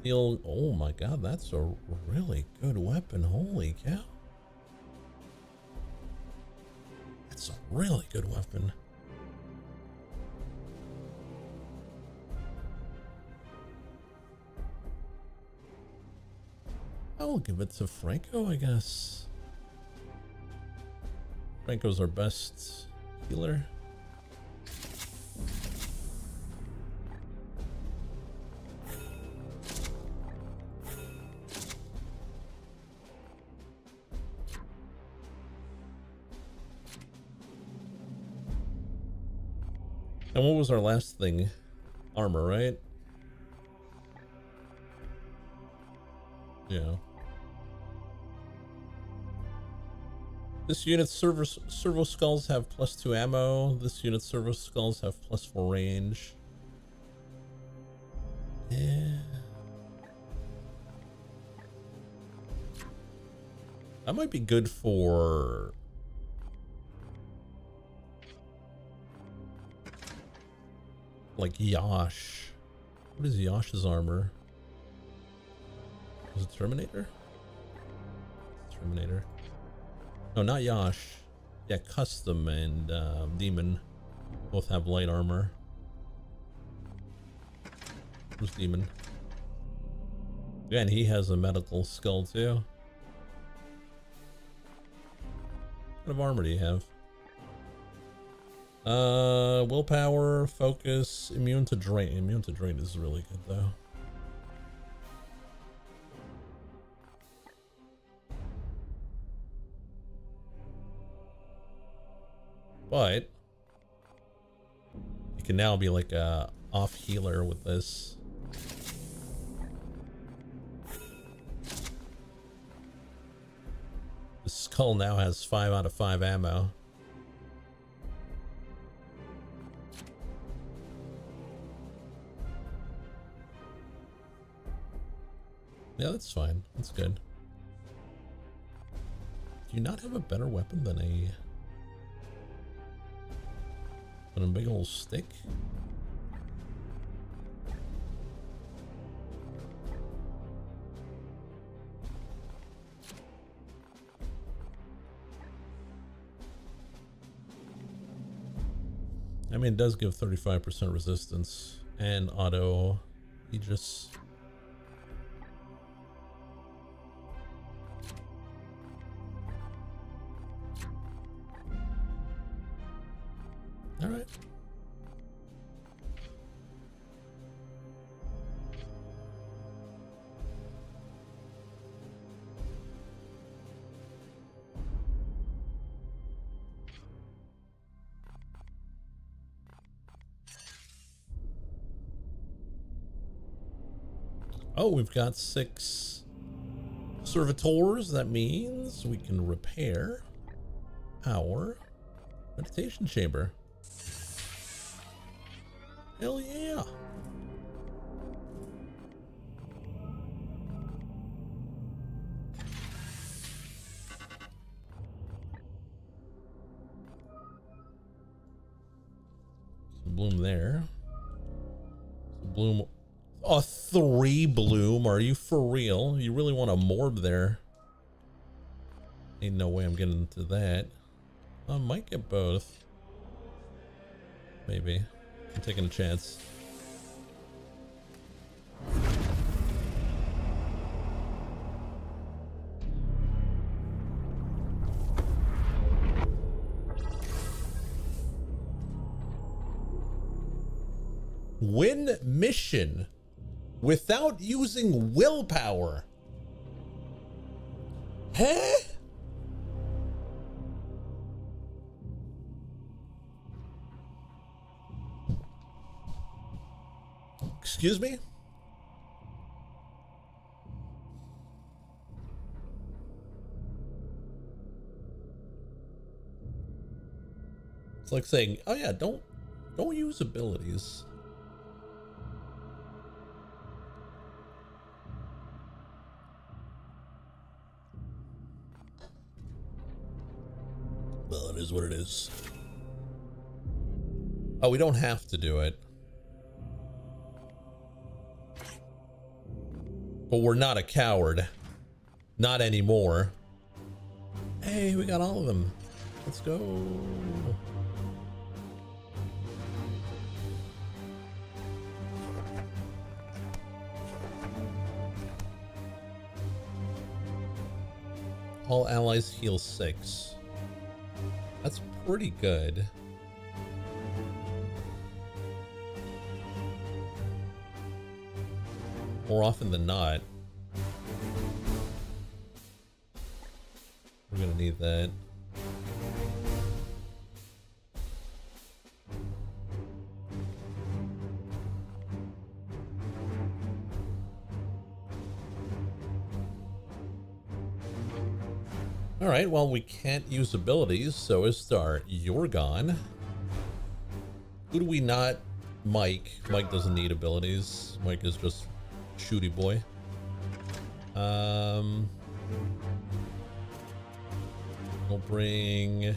Deal, oh my god, that's a really good weapon. Holy cow. That's a really good weapon. I'll give it to Franco, I guess. Franco's our best healer. And what was our last thing? Armor, right? Yeah. This unit's servo skulls have +2 ammo. This unit's servo skulls have +4 range. Yeah. That might be good for... like Yash. What is Yash's armor? Was it Terminator? Terminator. No, not Yash. Yeah, Custom and Demon both have light armor. Who's Demon? Yeah, and he has a medical skull too. What kind of armor do you have? Willpower, focus, immune to drain. Immune to drain is really good though. But you can now be like a off healer with this. The skull now has 5 out of 5 ammo. Yeah, that's fine. That's good. Do you not have a better weapon than a big old stick? I mean, it does give 35% resistance and auto Aegis. Oh, we've got 6 servitors. That means we can repair our meditation chamber. Hell yeah. Some bloom there. Some bloom. Oh, 3 bloom. Are you for real? You really want a morb there? Ain't no way I'm getting into that. I might get both. Maybe. I'm taking a chance. Win mission. Without using willpower. Huh? Excuse me? It's like saying, oh yeah, don't use abilities. Is what it is. Oh, we don't have to do it. But we're not a coward. Not anymore. Hey, we got all of them. Let's go. All allies heal 6. That's pretty good. More often than not. We're gonna need that. Alright, well, we can't use abilities, so Ishtar, you're gone. Who do we not? Mike. Mike doesn't need abilities. Mike is just shooty boy. We'll bring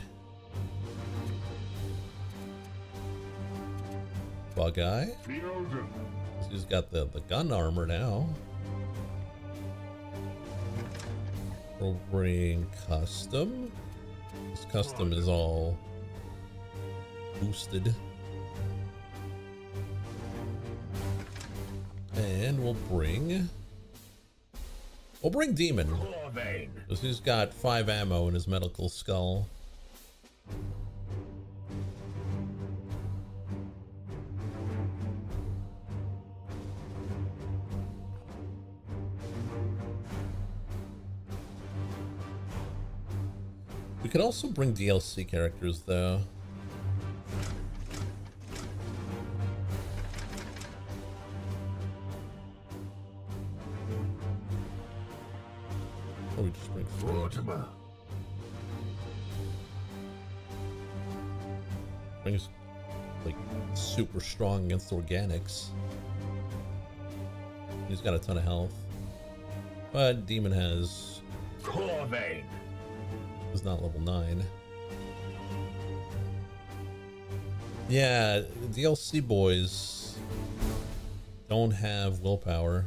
Bug-Eye. He's got the gun armor now. We'll bring Custom. This Custom is all boosted. And we'll bring Demon. Because he's got 5 ammo in his medical skull. We could also bring DLC characters, though. Oh, we just bring Mortimer. Brings like super strong against organics. He's got a ton of health, but Demon has Corvain. Is not level 9. Yeah, DLC boys don't have willpower.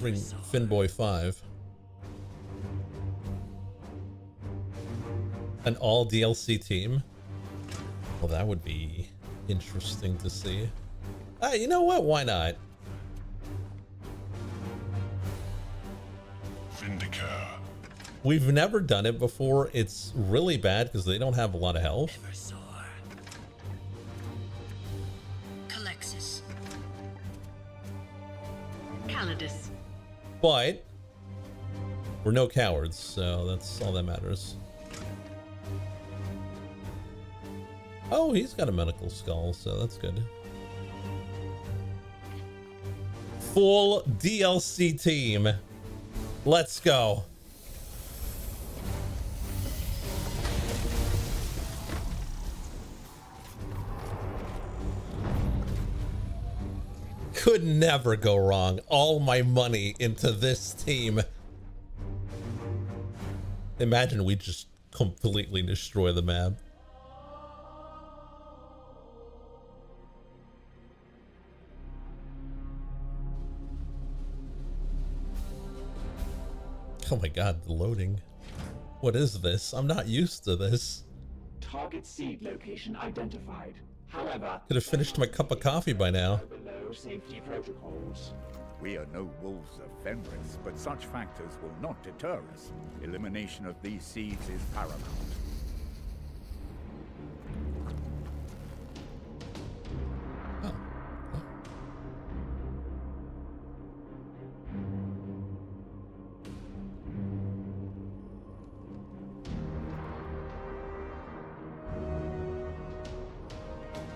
Bring Finn Boy 5. An all DLC team? Well, that would be interesting to see. You know what? Why not? Vindicator. We've never done it before. It's really bad because they don't have a lot of health. Calexis. Calidus. But we're no cowards, so that's all that matters. Oh, he's got a medical skull, so that's good. Full DLC team. Let's go. Could never go wrong. All my money into this team. Imagine we just completely destroy the map. Oh my god, the loading. What is this? I'm not used to this. Target seed location identified. However, could have finished my cup of coffee by now. Safety protocols. We are no wolves of Fenris, but such factors will not deter us. Elimination of these seeds is paramount.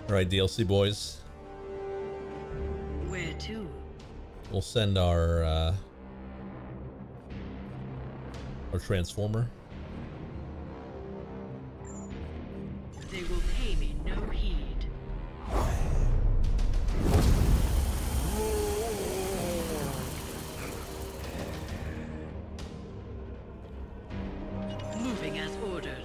All right, DLC boys. Where to? We'll send our transformer. They will pay me no heed. Moving as ordered.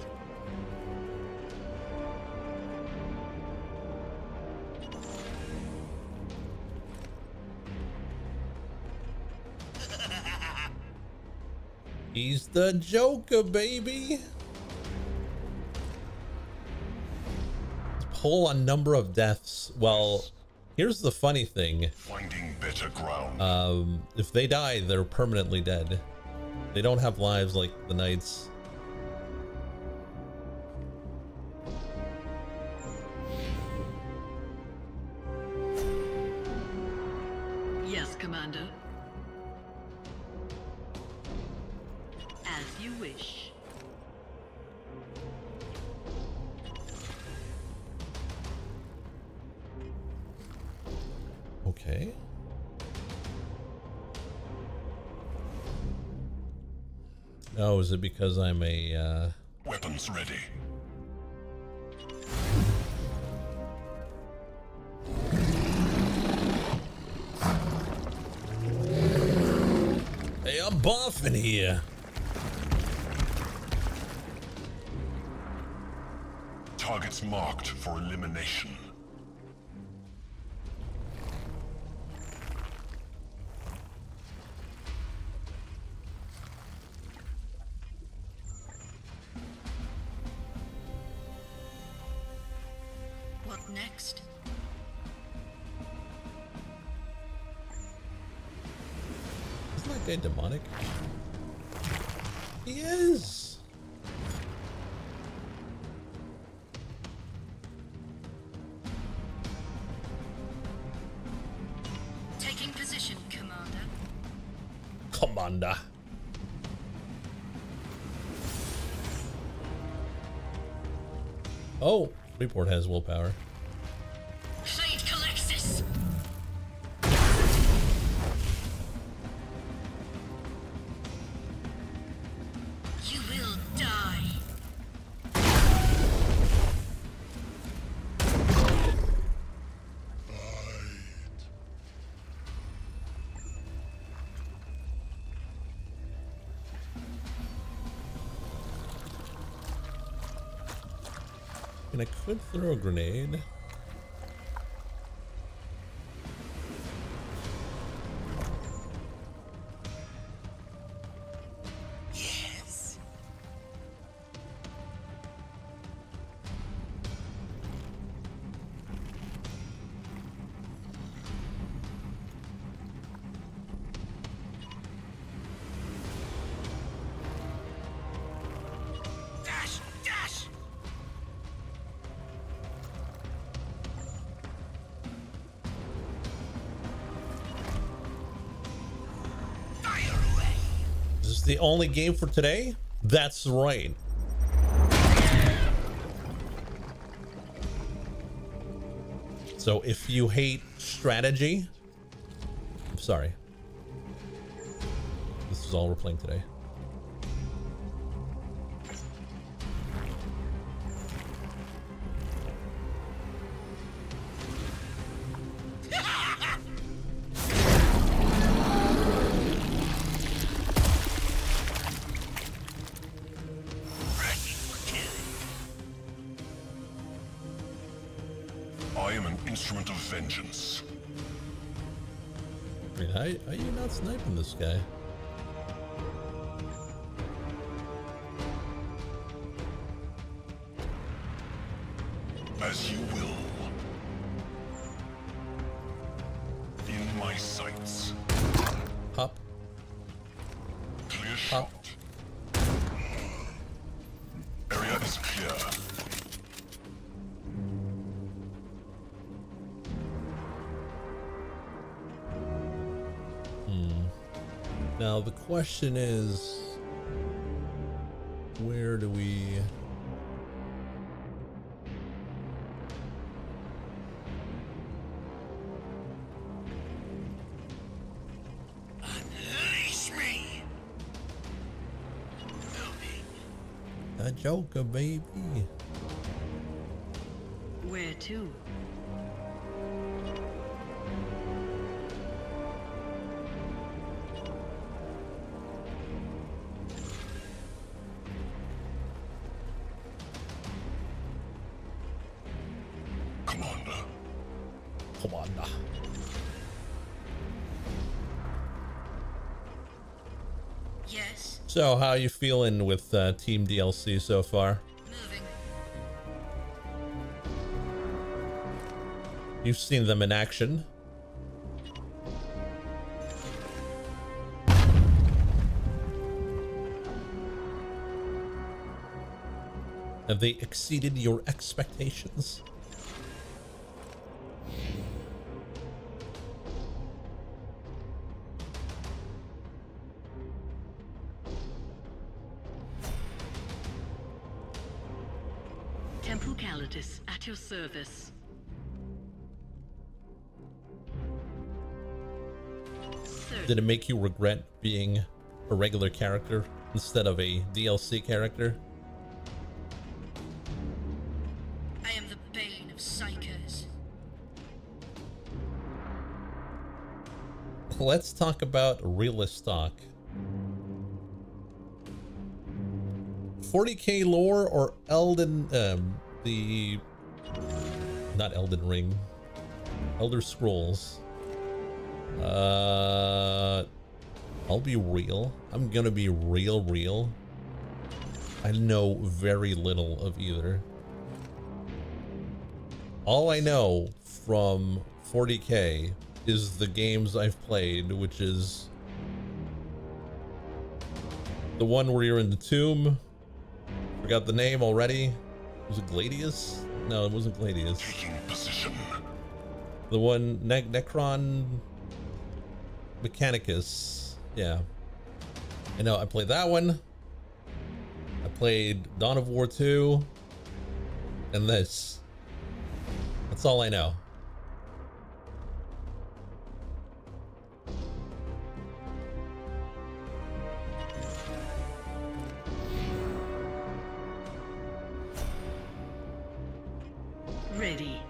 He's the Joker, baby. It's whole number of deaths. Well, here's the funny thing. Finding better ground. If they die, they're permanently dead. They don't have lives like the knights. Yes, Commander. As you wish. Okay. Oh, is it because I'm a weapons ready? Hey, I'm buffing here. Targets marked for elimination. Next. Isn't that guy demonic? He is. Taking position, Commander. Commander. Oh, Freeport has willpower. I could throw a grenade. Yes. Dash, dash. The only game for today? That's right. So if you hate strategy, I'm sorry. This is all we're playing today. Sniping this guy. As you will. In my sights. Pop. Clear shot. Area is clear. Now the question is, where do we... Unleash me! The Joker, baby. Where to? So how are you feeling with Team DLC so far? Moving. You've seen them in action. Have they exceeded your expectations? Temple Calidus, at your service. Did it make you regret being a regular character instead of a DLC character? Let's talk about realist talk. 40k lore or Elden, not Elden Ring, Elder Scrolls. I'll be real. I'm gonna be real. I know very little of either. All I know from 40k is the games I've played, which is the one where you're in the tomb. Forgot the name already. Was it Gladius? No, it wasn't Gladius. Taking position. The one Necron Mechanicus. Yeah. I know I played that one. I played Dawn of War 2 and this. That's all I know. Ready.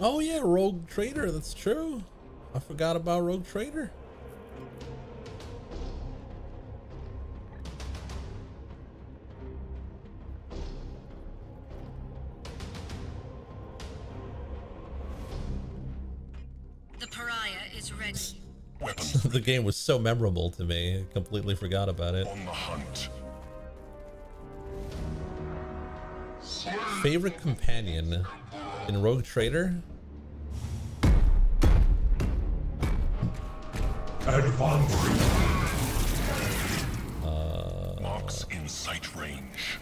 Oh yeah, Rogue Trader, that's true. I forgot about Rogue Trader. The pariah is ready. The game was so memorable to me, I completely forgot about it. On the hunt. Favorite companion in Rogue Trader? Marks in sight range.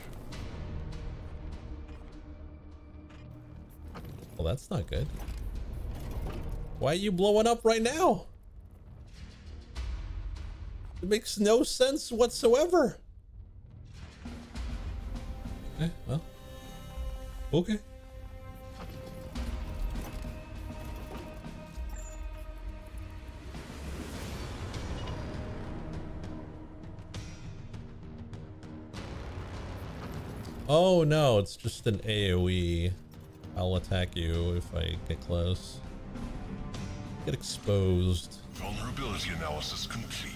Well, that's not good. Why are you blowing up right now? It makes no sense whatsoever. Okay, well. Okay. Oh no, it's just an AoE. I'll attack you if I get close. Get exposed. Vulnerability analysis complete.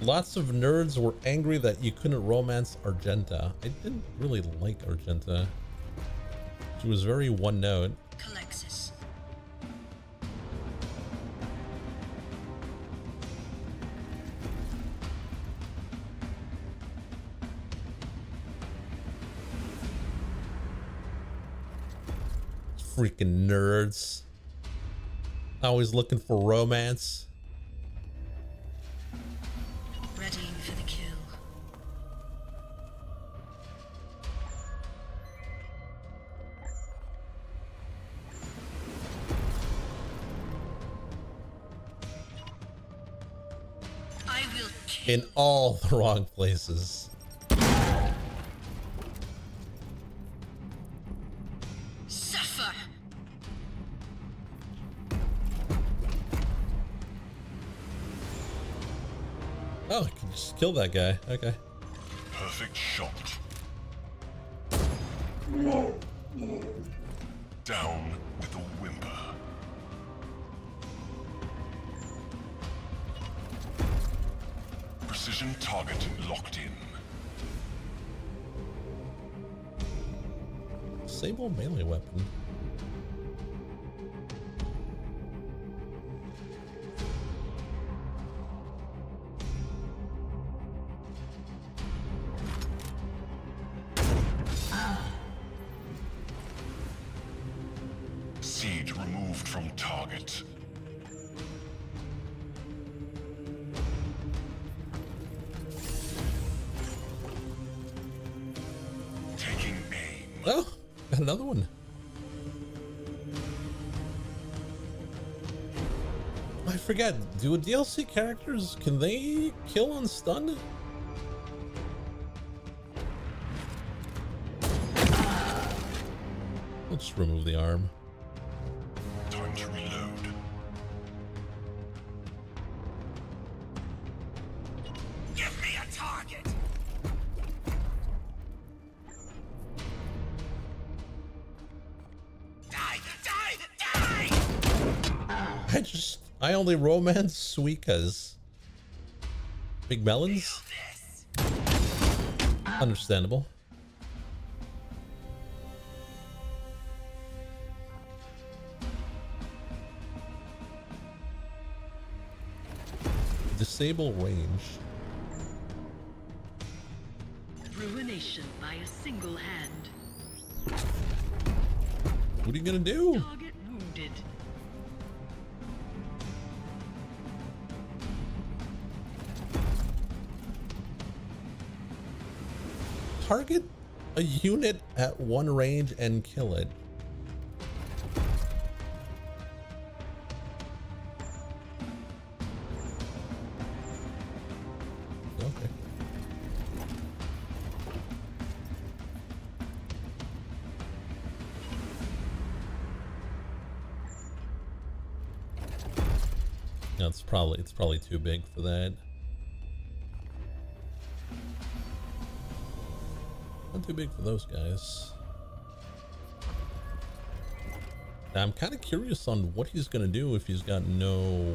Lots of nerds were angry that you couldn't romance Argenta. I didn't really like Argenta. She was very one note. Calexis. Freaking nerds. Always looking for romance. In all the wrong places. Suffer. Oh, I can just kill that guy. Okay. Perfect shot. Down with a whimper. Precision target locked in. Disable melee weapon. removed from target. Taking aim. Oh, another one. I forgot, do DLC characters, can they kill and stun? Let's remove the arm. Time to reload. Give me a target. Die! I only romance suikas. Big melons? Understandable. Disable range. Ruination by a single hand. What are you gonna do? Target wounded. Target a unit at one range and kill it. Probably too big for that. Not too big for those guys. Now, I'm kind of curious on what he's going to do if he's got no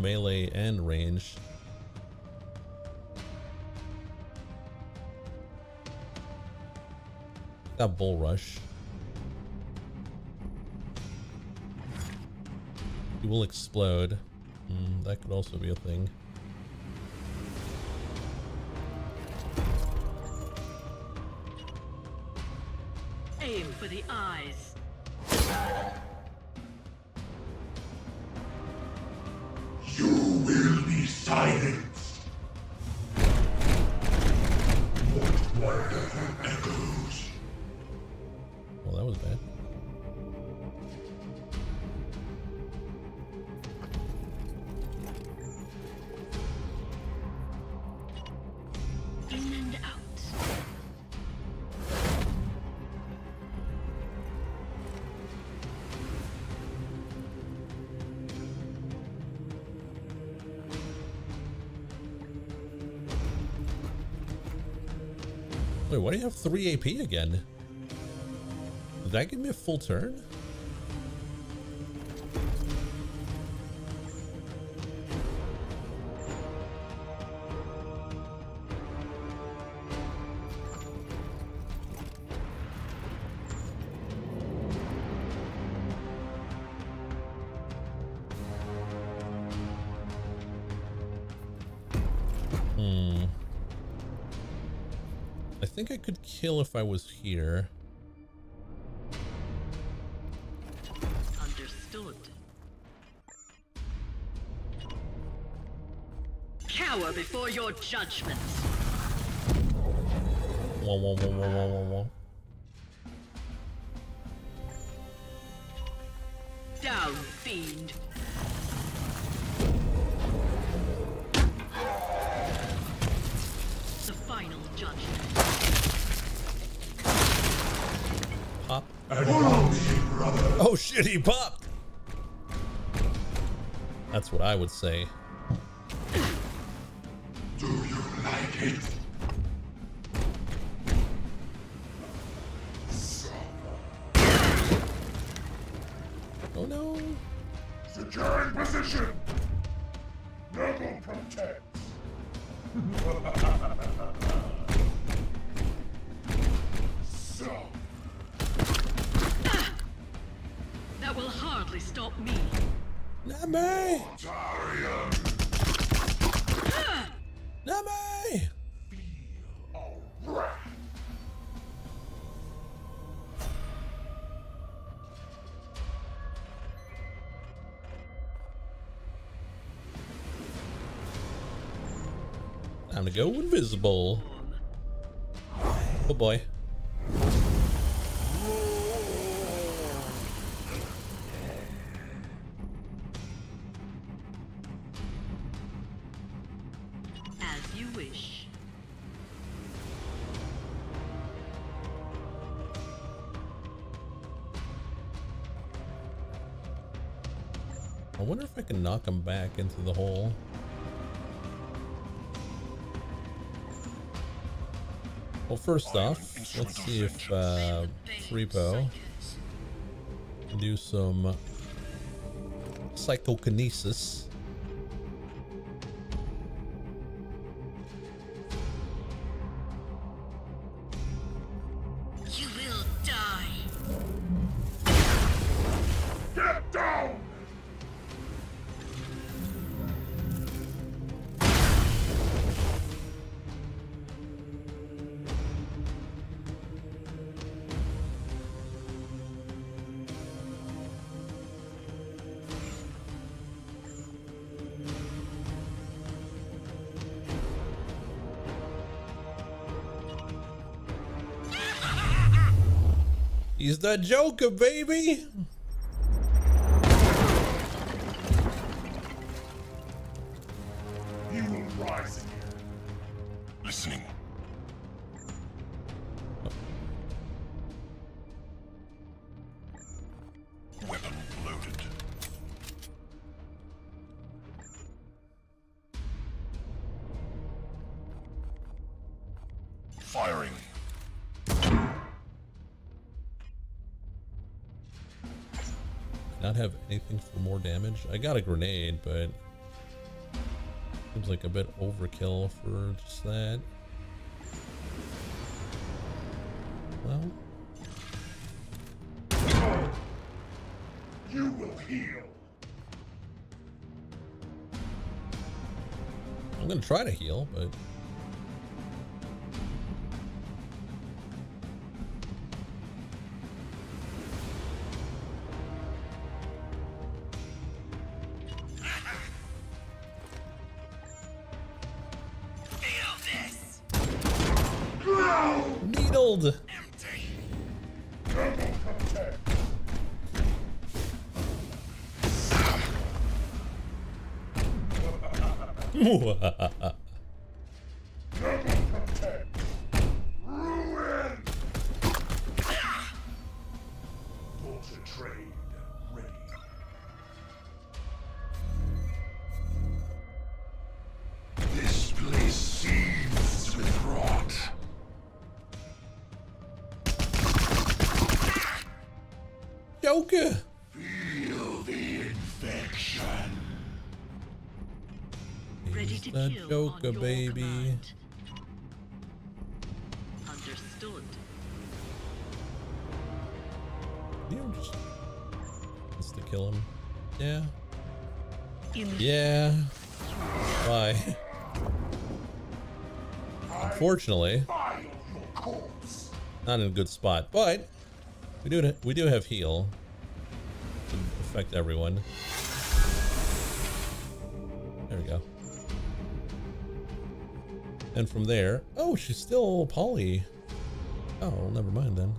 melee and range. Got bull rush. He will explode. That could also be a thing. Aim for the eyes. You will be silenced. What wonderful echoes. Well, that was bad. Why do you have 3 AP again? Did that give me a full turn? I think I could kill if I was here. Understood. Cower before your judgment. Whoa, whoa, whoa, whoa, whoa, whoa, whoa. Down, fiend. The final judgment. Oh shit, he popped! That's what I would say. Do you like it? Oh no! Securing position! Noble protects! Will hardly stop me. Not me! Not me! Feel alright. Time to go invisible. Oh boy. As you wish. I wonder if I can knock him back into the hole. Well, first off, let's see if Repo can do some psychokinesis. You will die. Get down. He's the Joker, baby! You will rise again. Listening. Oh. Weapon loaded. Firing. Not have anything for more damage. I got a grenade, but seems like a bit overkill for just that. Well, you will heal. I'm gonna try to heal, but Joker. Feel the infection. Ready to the kill Joker, on your baby. Command. Understood. You just wants to kill him. Yeah. Yeah. Why? Unfortunately, not in a good spot, but we do have heal. Affect everyone. There we go. And from there, oh, she's still poly. Oh, well, never mind then.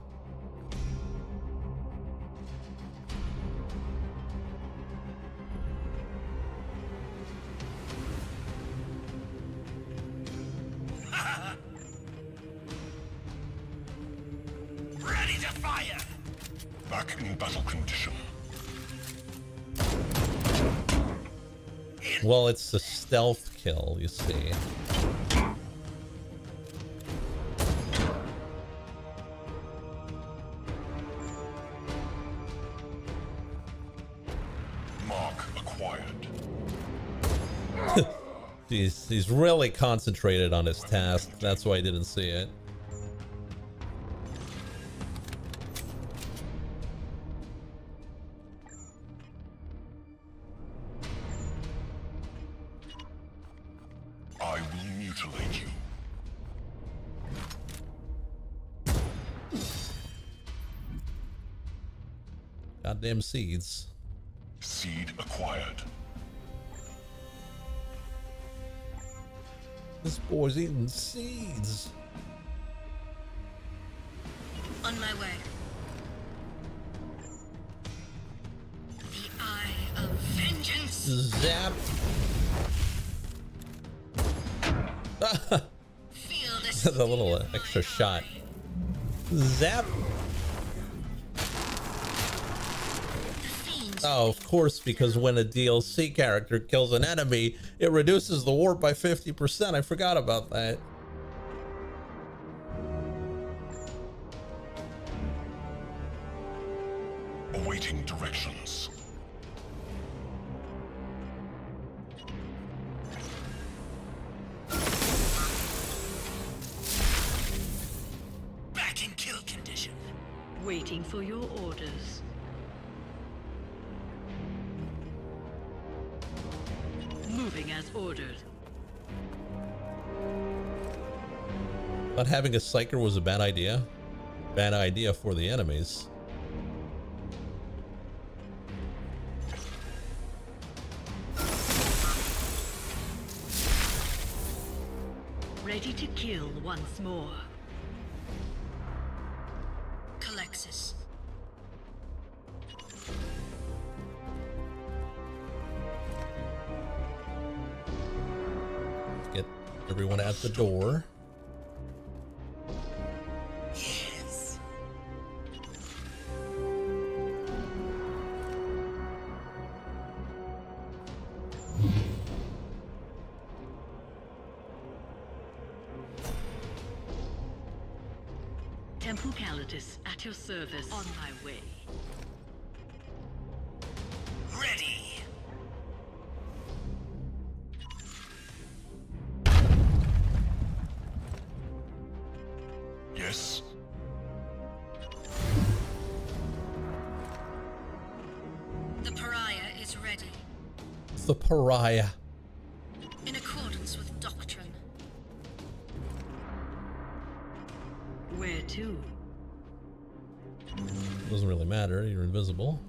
Ready to fire. Back in battle condition. Well, it's a stealth kill, you see. Mark acquired. he's really concentrated on his task. That's why I didn't see it. Damn seeds. Seed acquired. This boy's eating seeds. On my way. The eye of vengeance. Zap. The little extra shot. Zap. Oh, of course, because when a DLC character kills an enemy, it reduces the warp by 50%. I forgot about that. Awaiting directions. Back in kill condition. Waiting for your orders. Moving as ordered. Not having a psyker was a bad idea. Bad idea for the enemies. Ready to kill once more. Calexis. Get everyone at the door. Yes. Temple Calidus at your service. On my way. Pariah. In accordance with doctrine. Where to? Doesn't really matter, you're invisible.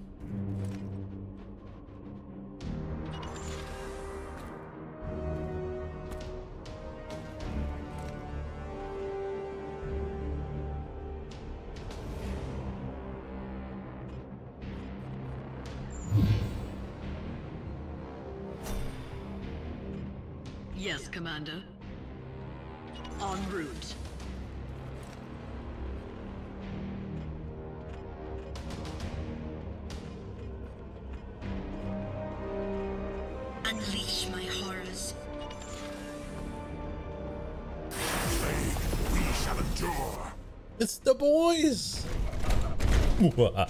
Boys. Cover.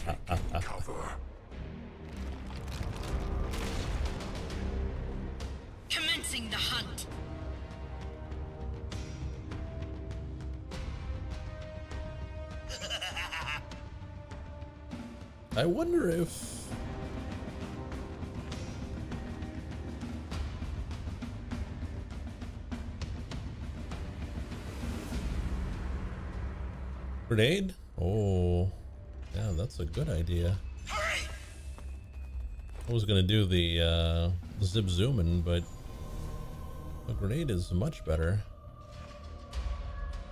Commencing the hunt. I wonder if grenade? Oh, yeah, that's a good idea. Hurry! I was gonna do the zip zooming, but a grenade is much better.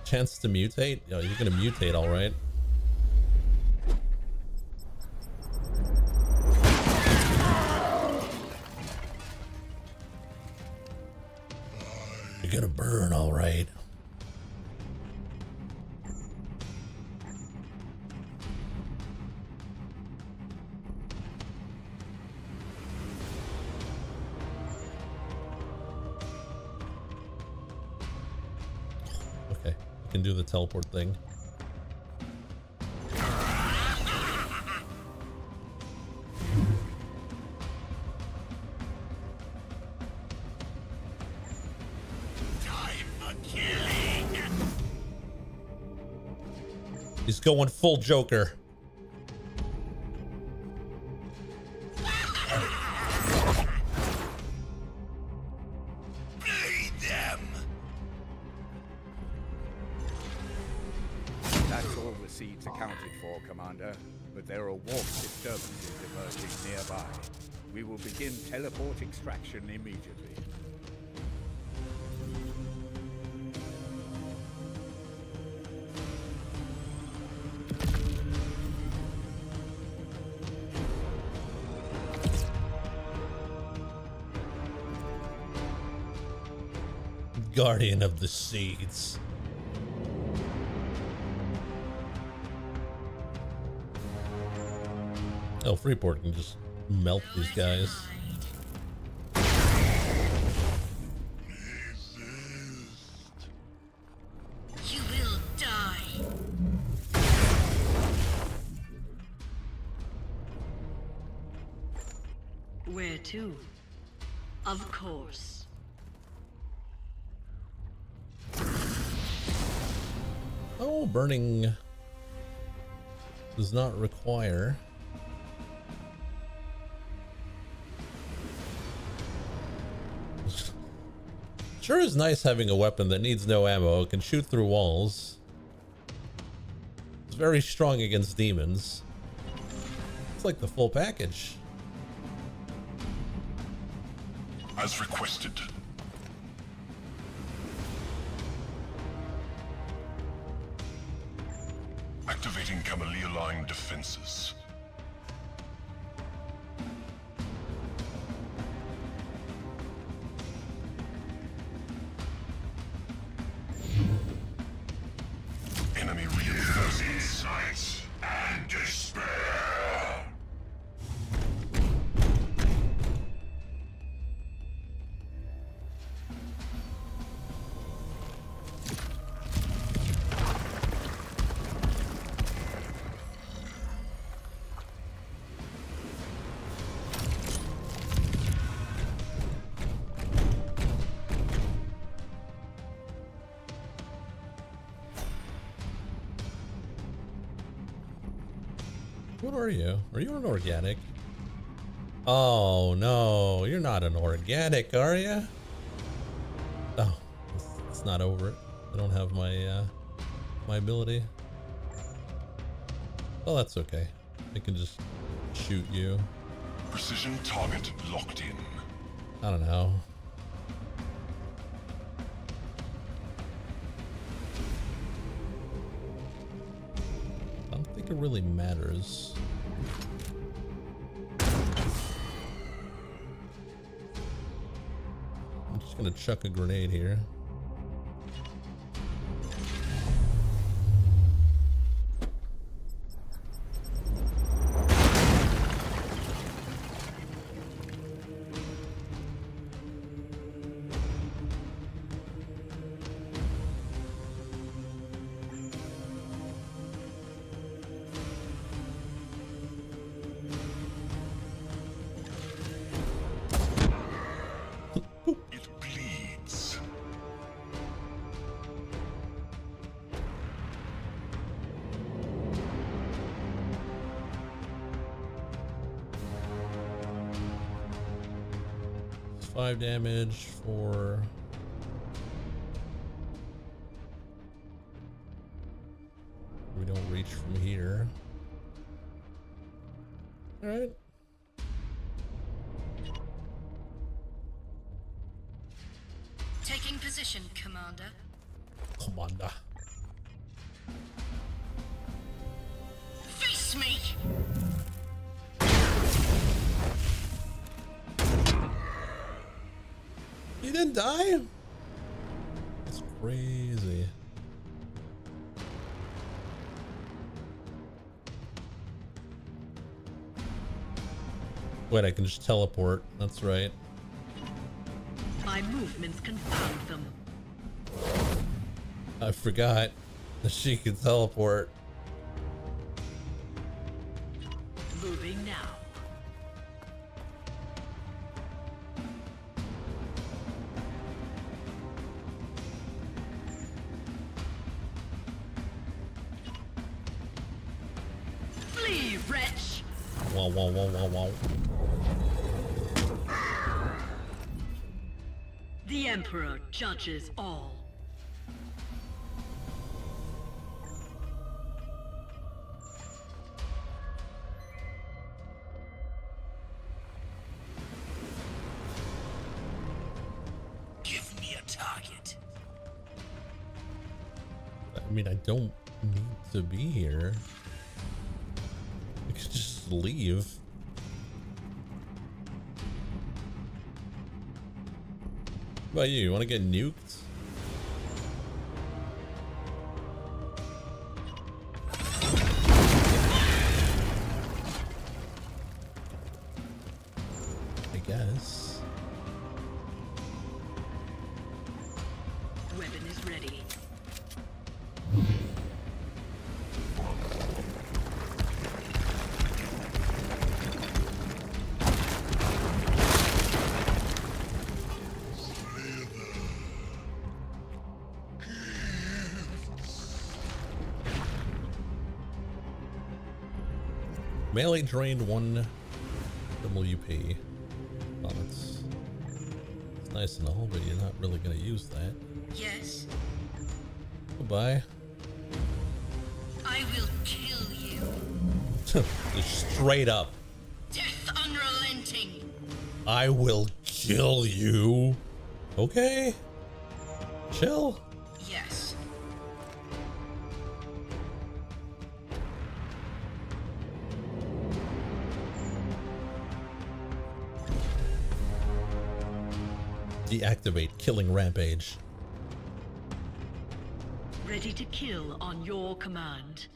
Chance to mutate? Oh, you're gonna mutate, all right. You're gonna burn, all right. Do the teleport thing. He's going full Joker. Begin teleport extraction immediately. guardian of the seeds. Oh, Freeport can just melt these guys. You will die. Where to? Of course. Oh, burning does not require. Sure is nice having a weapon that needs no ammo. It can shoot through walls. It's very strong against demons. It's like the full package. As requested. Activating Camellia-line defenses. Are you? Are you an organic? Oh no, you're not an organic, are you? Oh, it's not over it. I don't have my my ability. Well, that's okay. I can just shoot you. Precision target locked in. I don't know. I don't think it really matters. Gonna chuck a grenade here. Damage for we don't reach from here. All right. Taking position, Commander. Commander. Face me. You didn't die? That's crazy. Wait, I can just teleport. That's right. My movements confound them. I forgot that she could teleport. The Emperor judges all. Give me a target. I mean, I don't need to be here. I could just leave. What about you? You want to get nuked? Melee drained 1 WP. Well, it's nice and all, but you're not really going to use that. Yes. Goodbye. I will kill you. Just straight up. Death unrelenting. I will kill you. Okay. Chill. Yes. Deactivate killing rampage. Ready to kill on your command.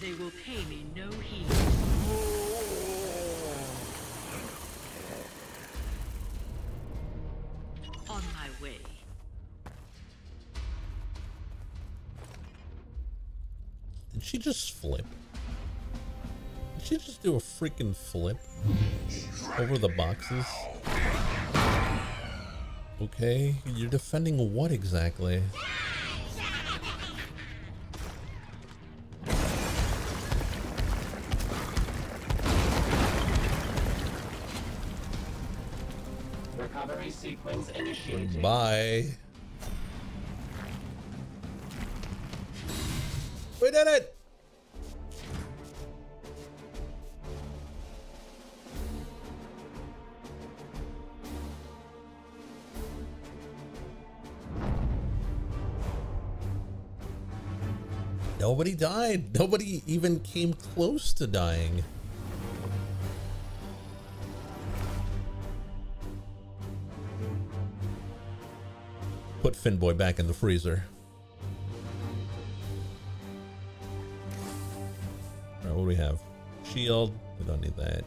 They will pay me no heed. On my way. Did she just flip? Did she just do a freaking flip over the boxes? Okay, you're defending what exactly? Sequence initiated. Bye. We did it. Nobody died. Nobody even came close to dying. Put Finn Boy back in the freezer. All right, what do we have? Shield. We don't need that.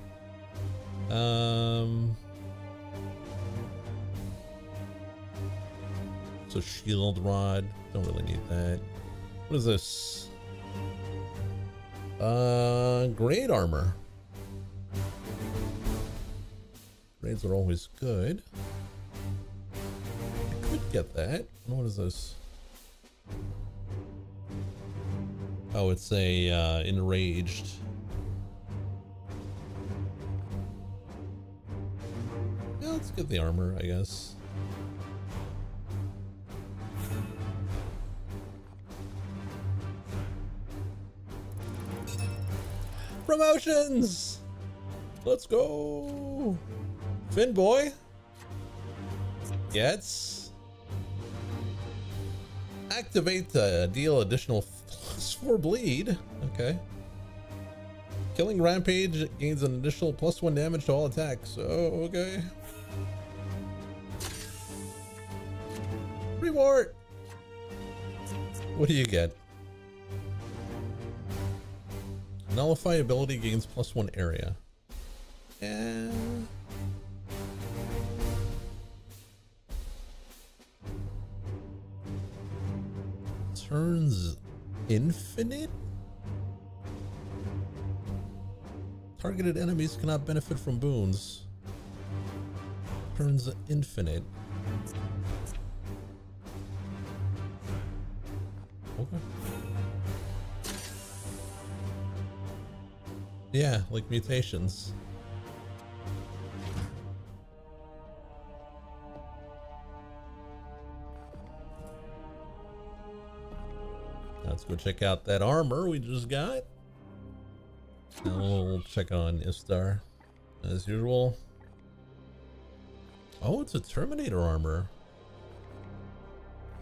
So shield rod. Don't really need that. What is this? Grade armor. Grades are always good. Get that. What is this? Oh, it's a enraged. Yeah, let's get the armor, I guess. Promotions! Let's go! Finn Boy gets activate to deal additional +4 bleed. Okay. Killing rampage gains an additional +1 damage to all attacks. Oh, okay. Reward. What do you get? Nullify ability gains +1 area. Yeah. Turns infinite? Targeted enemies cannot benefit from boons. Turns infinite. Okay. Yeah, like mutations. Let's go check out that armor we just got. Now we'll check on Ishtar as usual. Oh, it's a Terminator armor.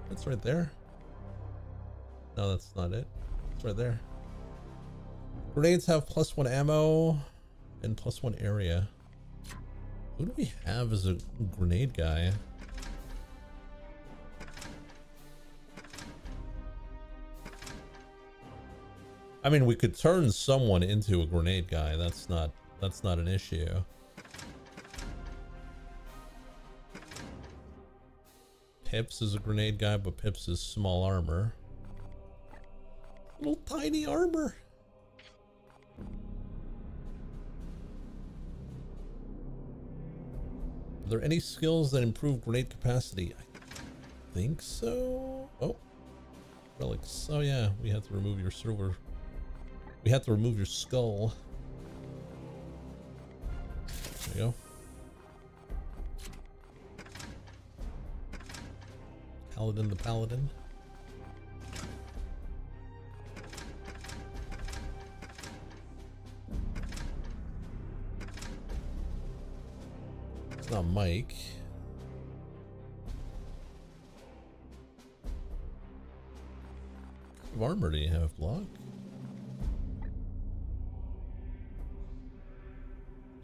That's right there. No, that's not it. It's right there. Grenades have +1 ammo and +1 area. Who do we have as a grenade guy? I mean, we could turn someone into a grenade guy. That's not an issue. Pips is a grenade guy, but Pips is small armor. Little tiny armor. Are there any skills that improve grenade capacity? I think so. Oh, Relics. Oh yeah, we have to remove your skull. There you go. Paladin the Paladin. It's not Mike. What armor do you have, Block?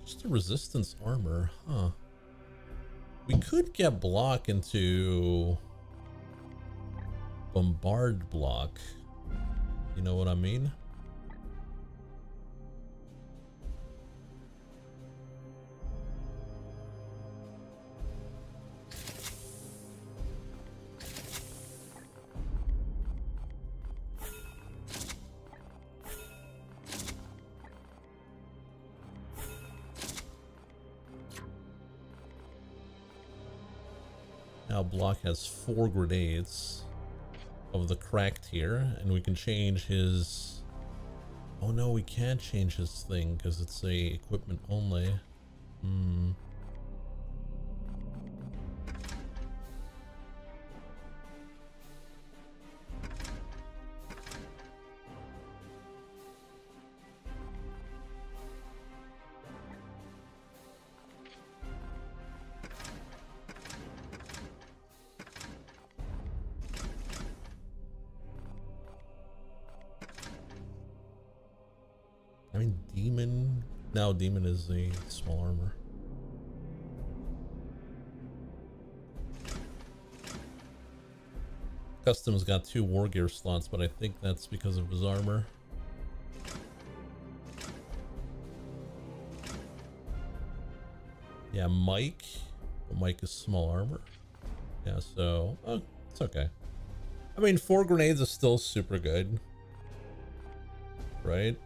Just a resistance armor, huh? We could get Block into bombard Block. You know what I mean? Now Block has 4 grenades of the cracked here, and we can change his... Oh no, we can't change his thing because it's a equipment only. Hmm. Demon is the small armor. Custom's got 2 war gear slots, but I think that's because of his armor. Yeah, Mike. Well, Mike is small armor. Yeah, so it's okay. I mean, 4 grenades is still super good, right?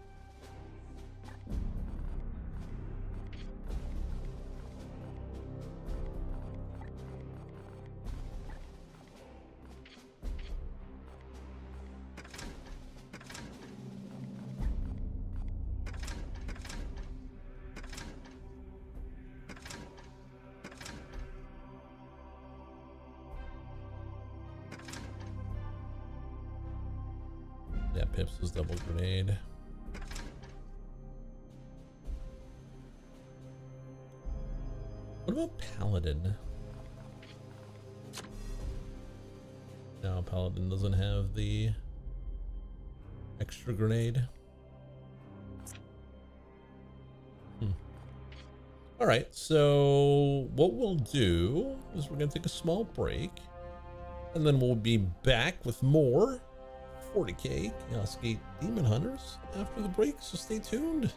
So what we'll do is we're going to take a small break, and then we'll be back with more 40k Chaos Gate Demon Hunters after the break, so stay tuned.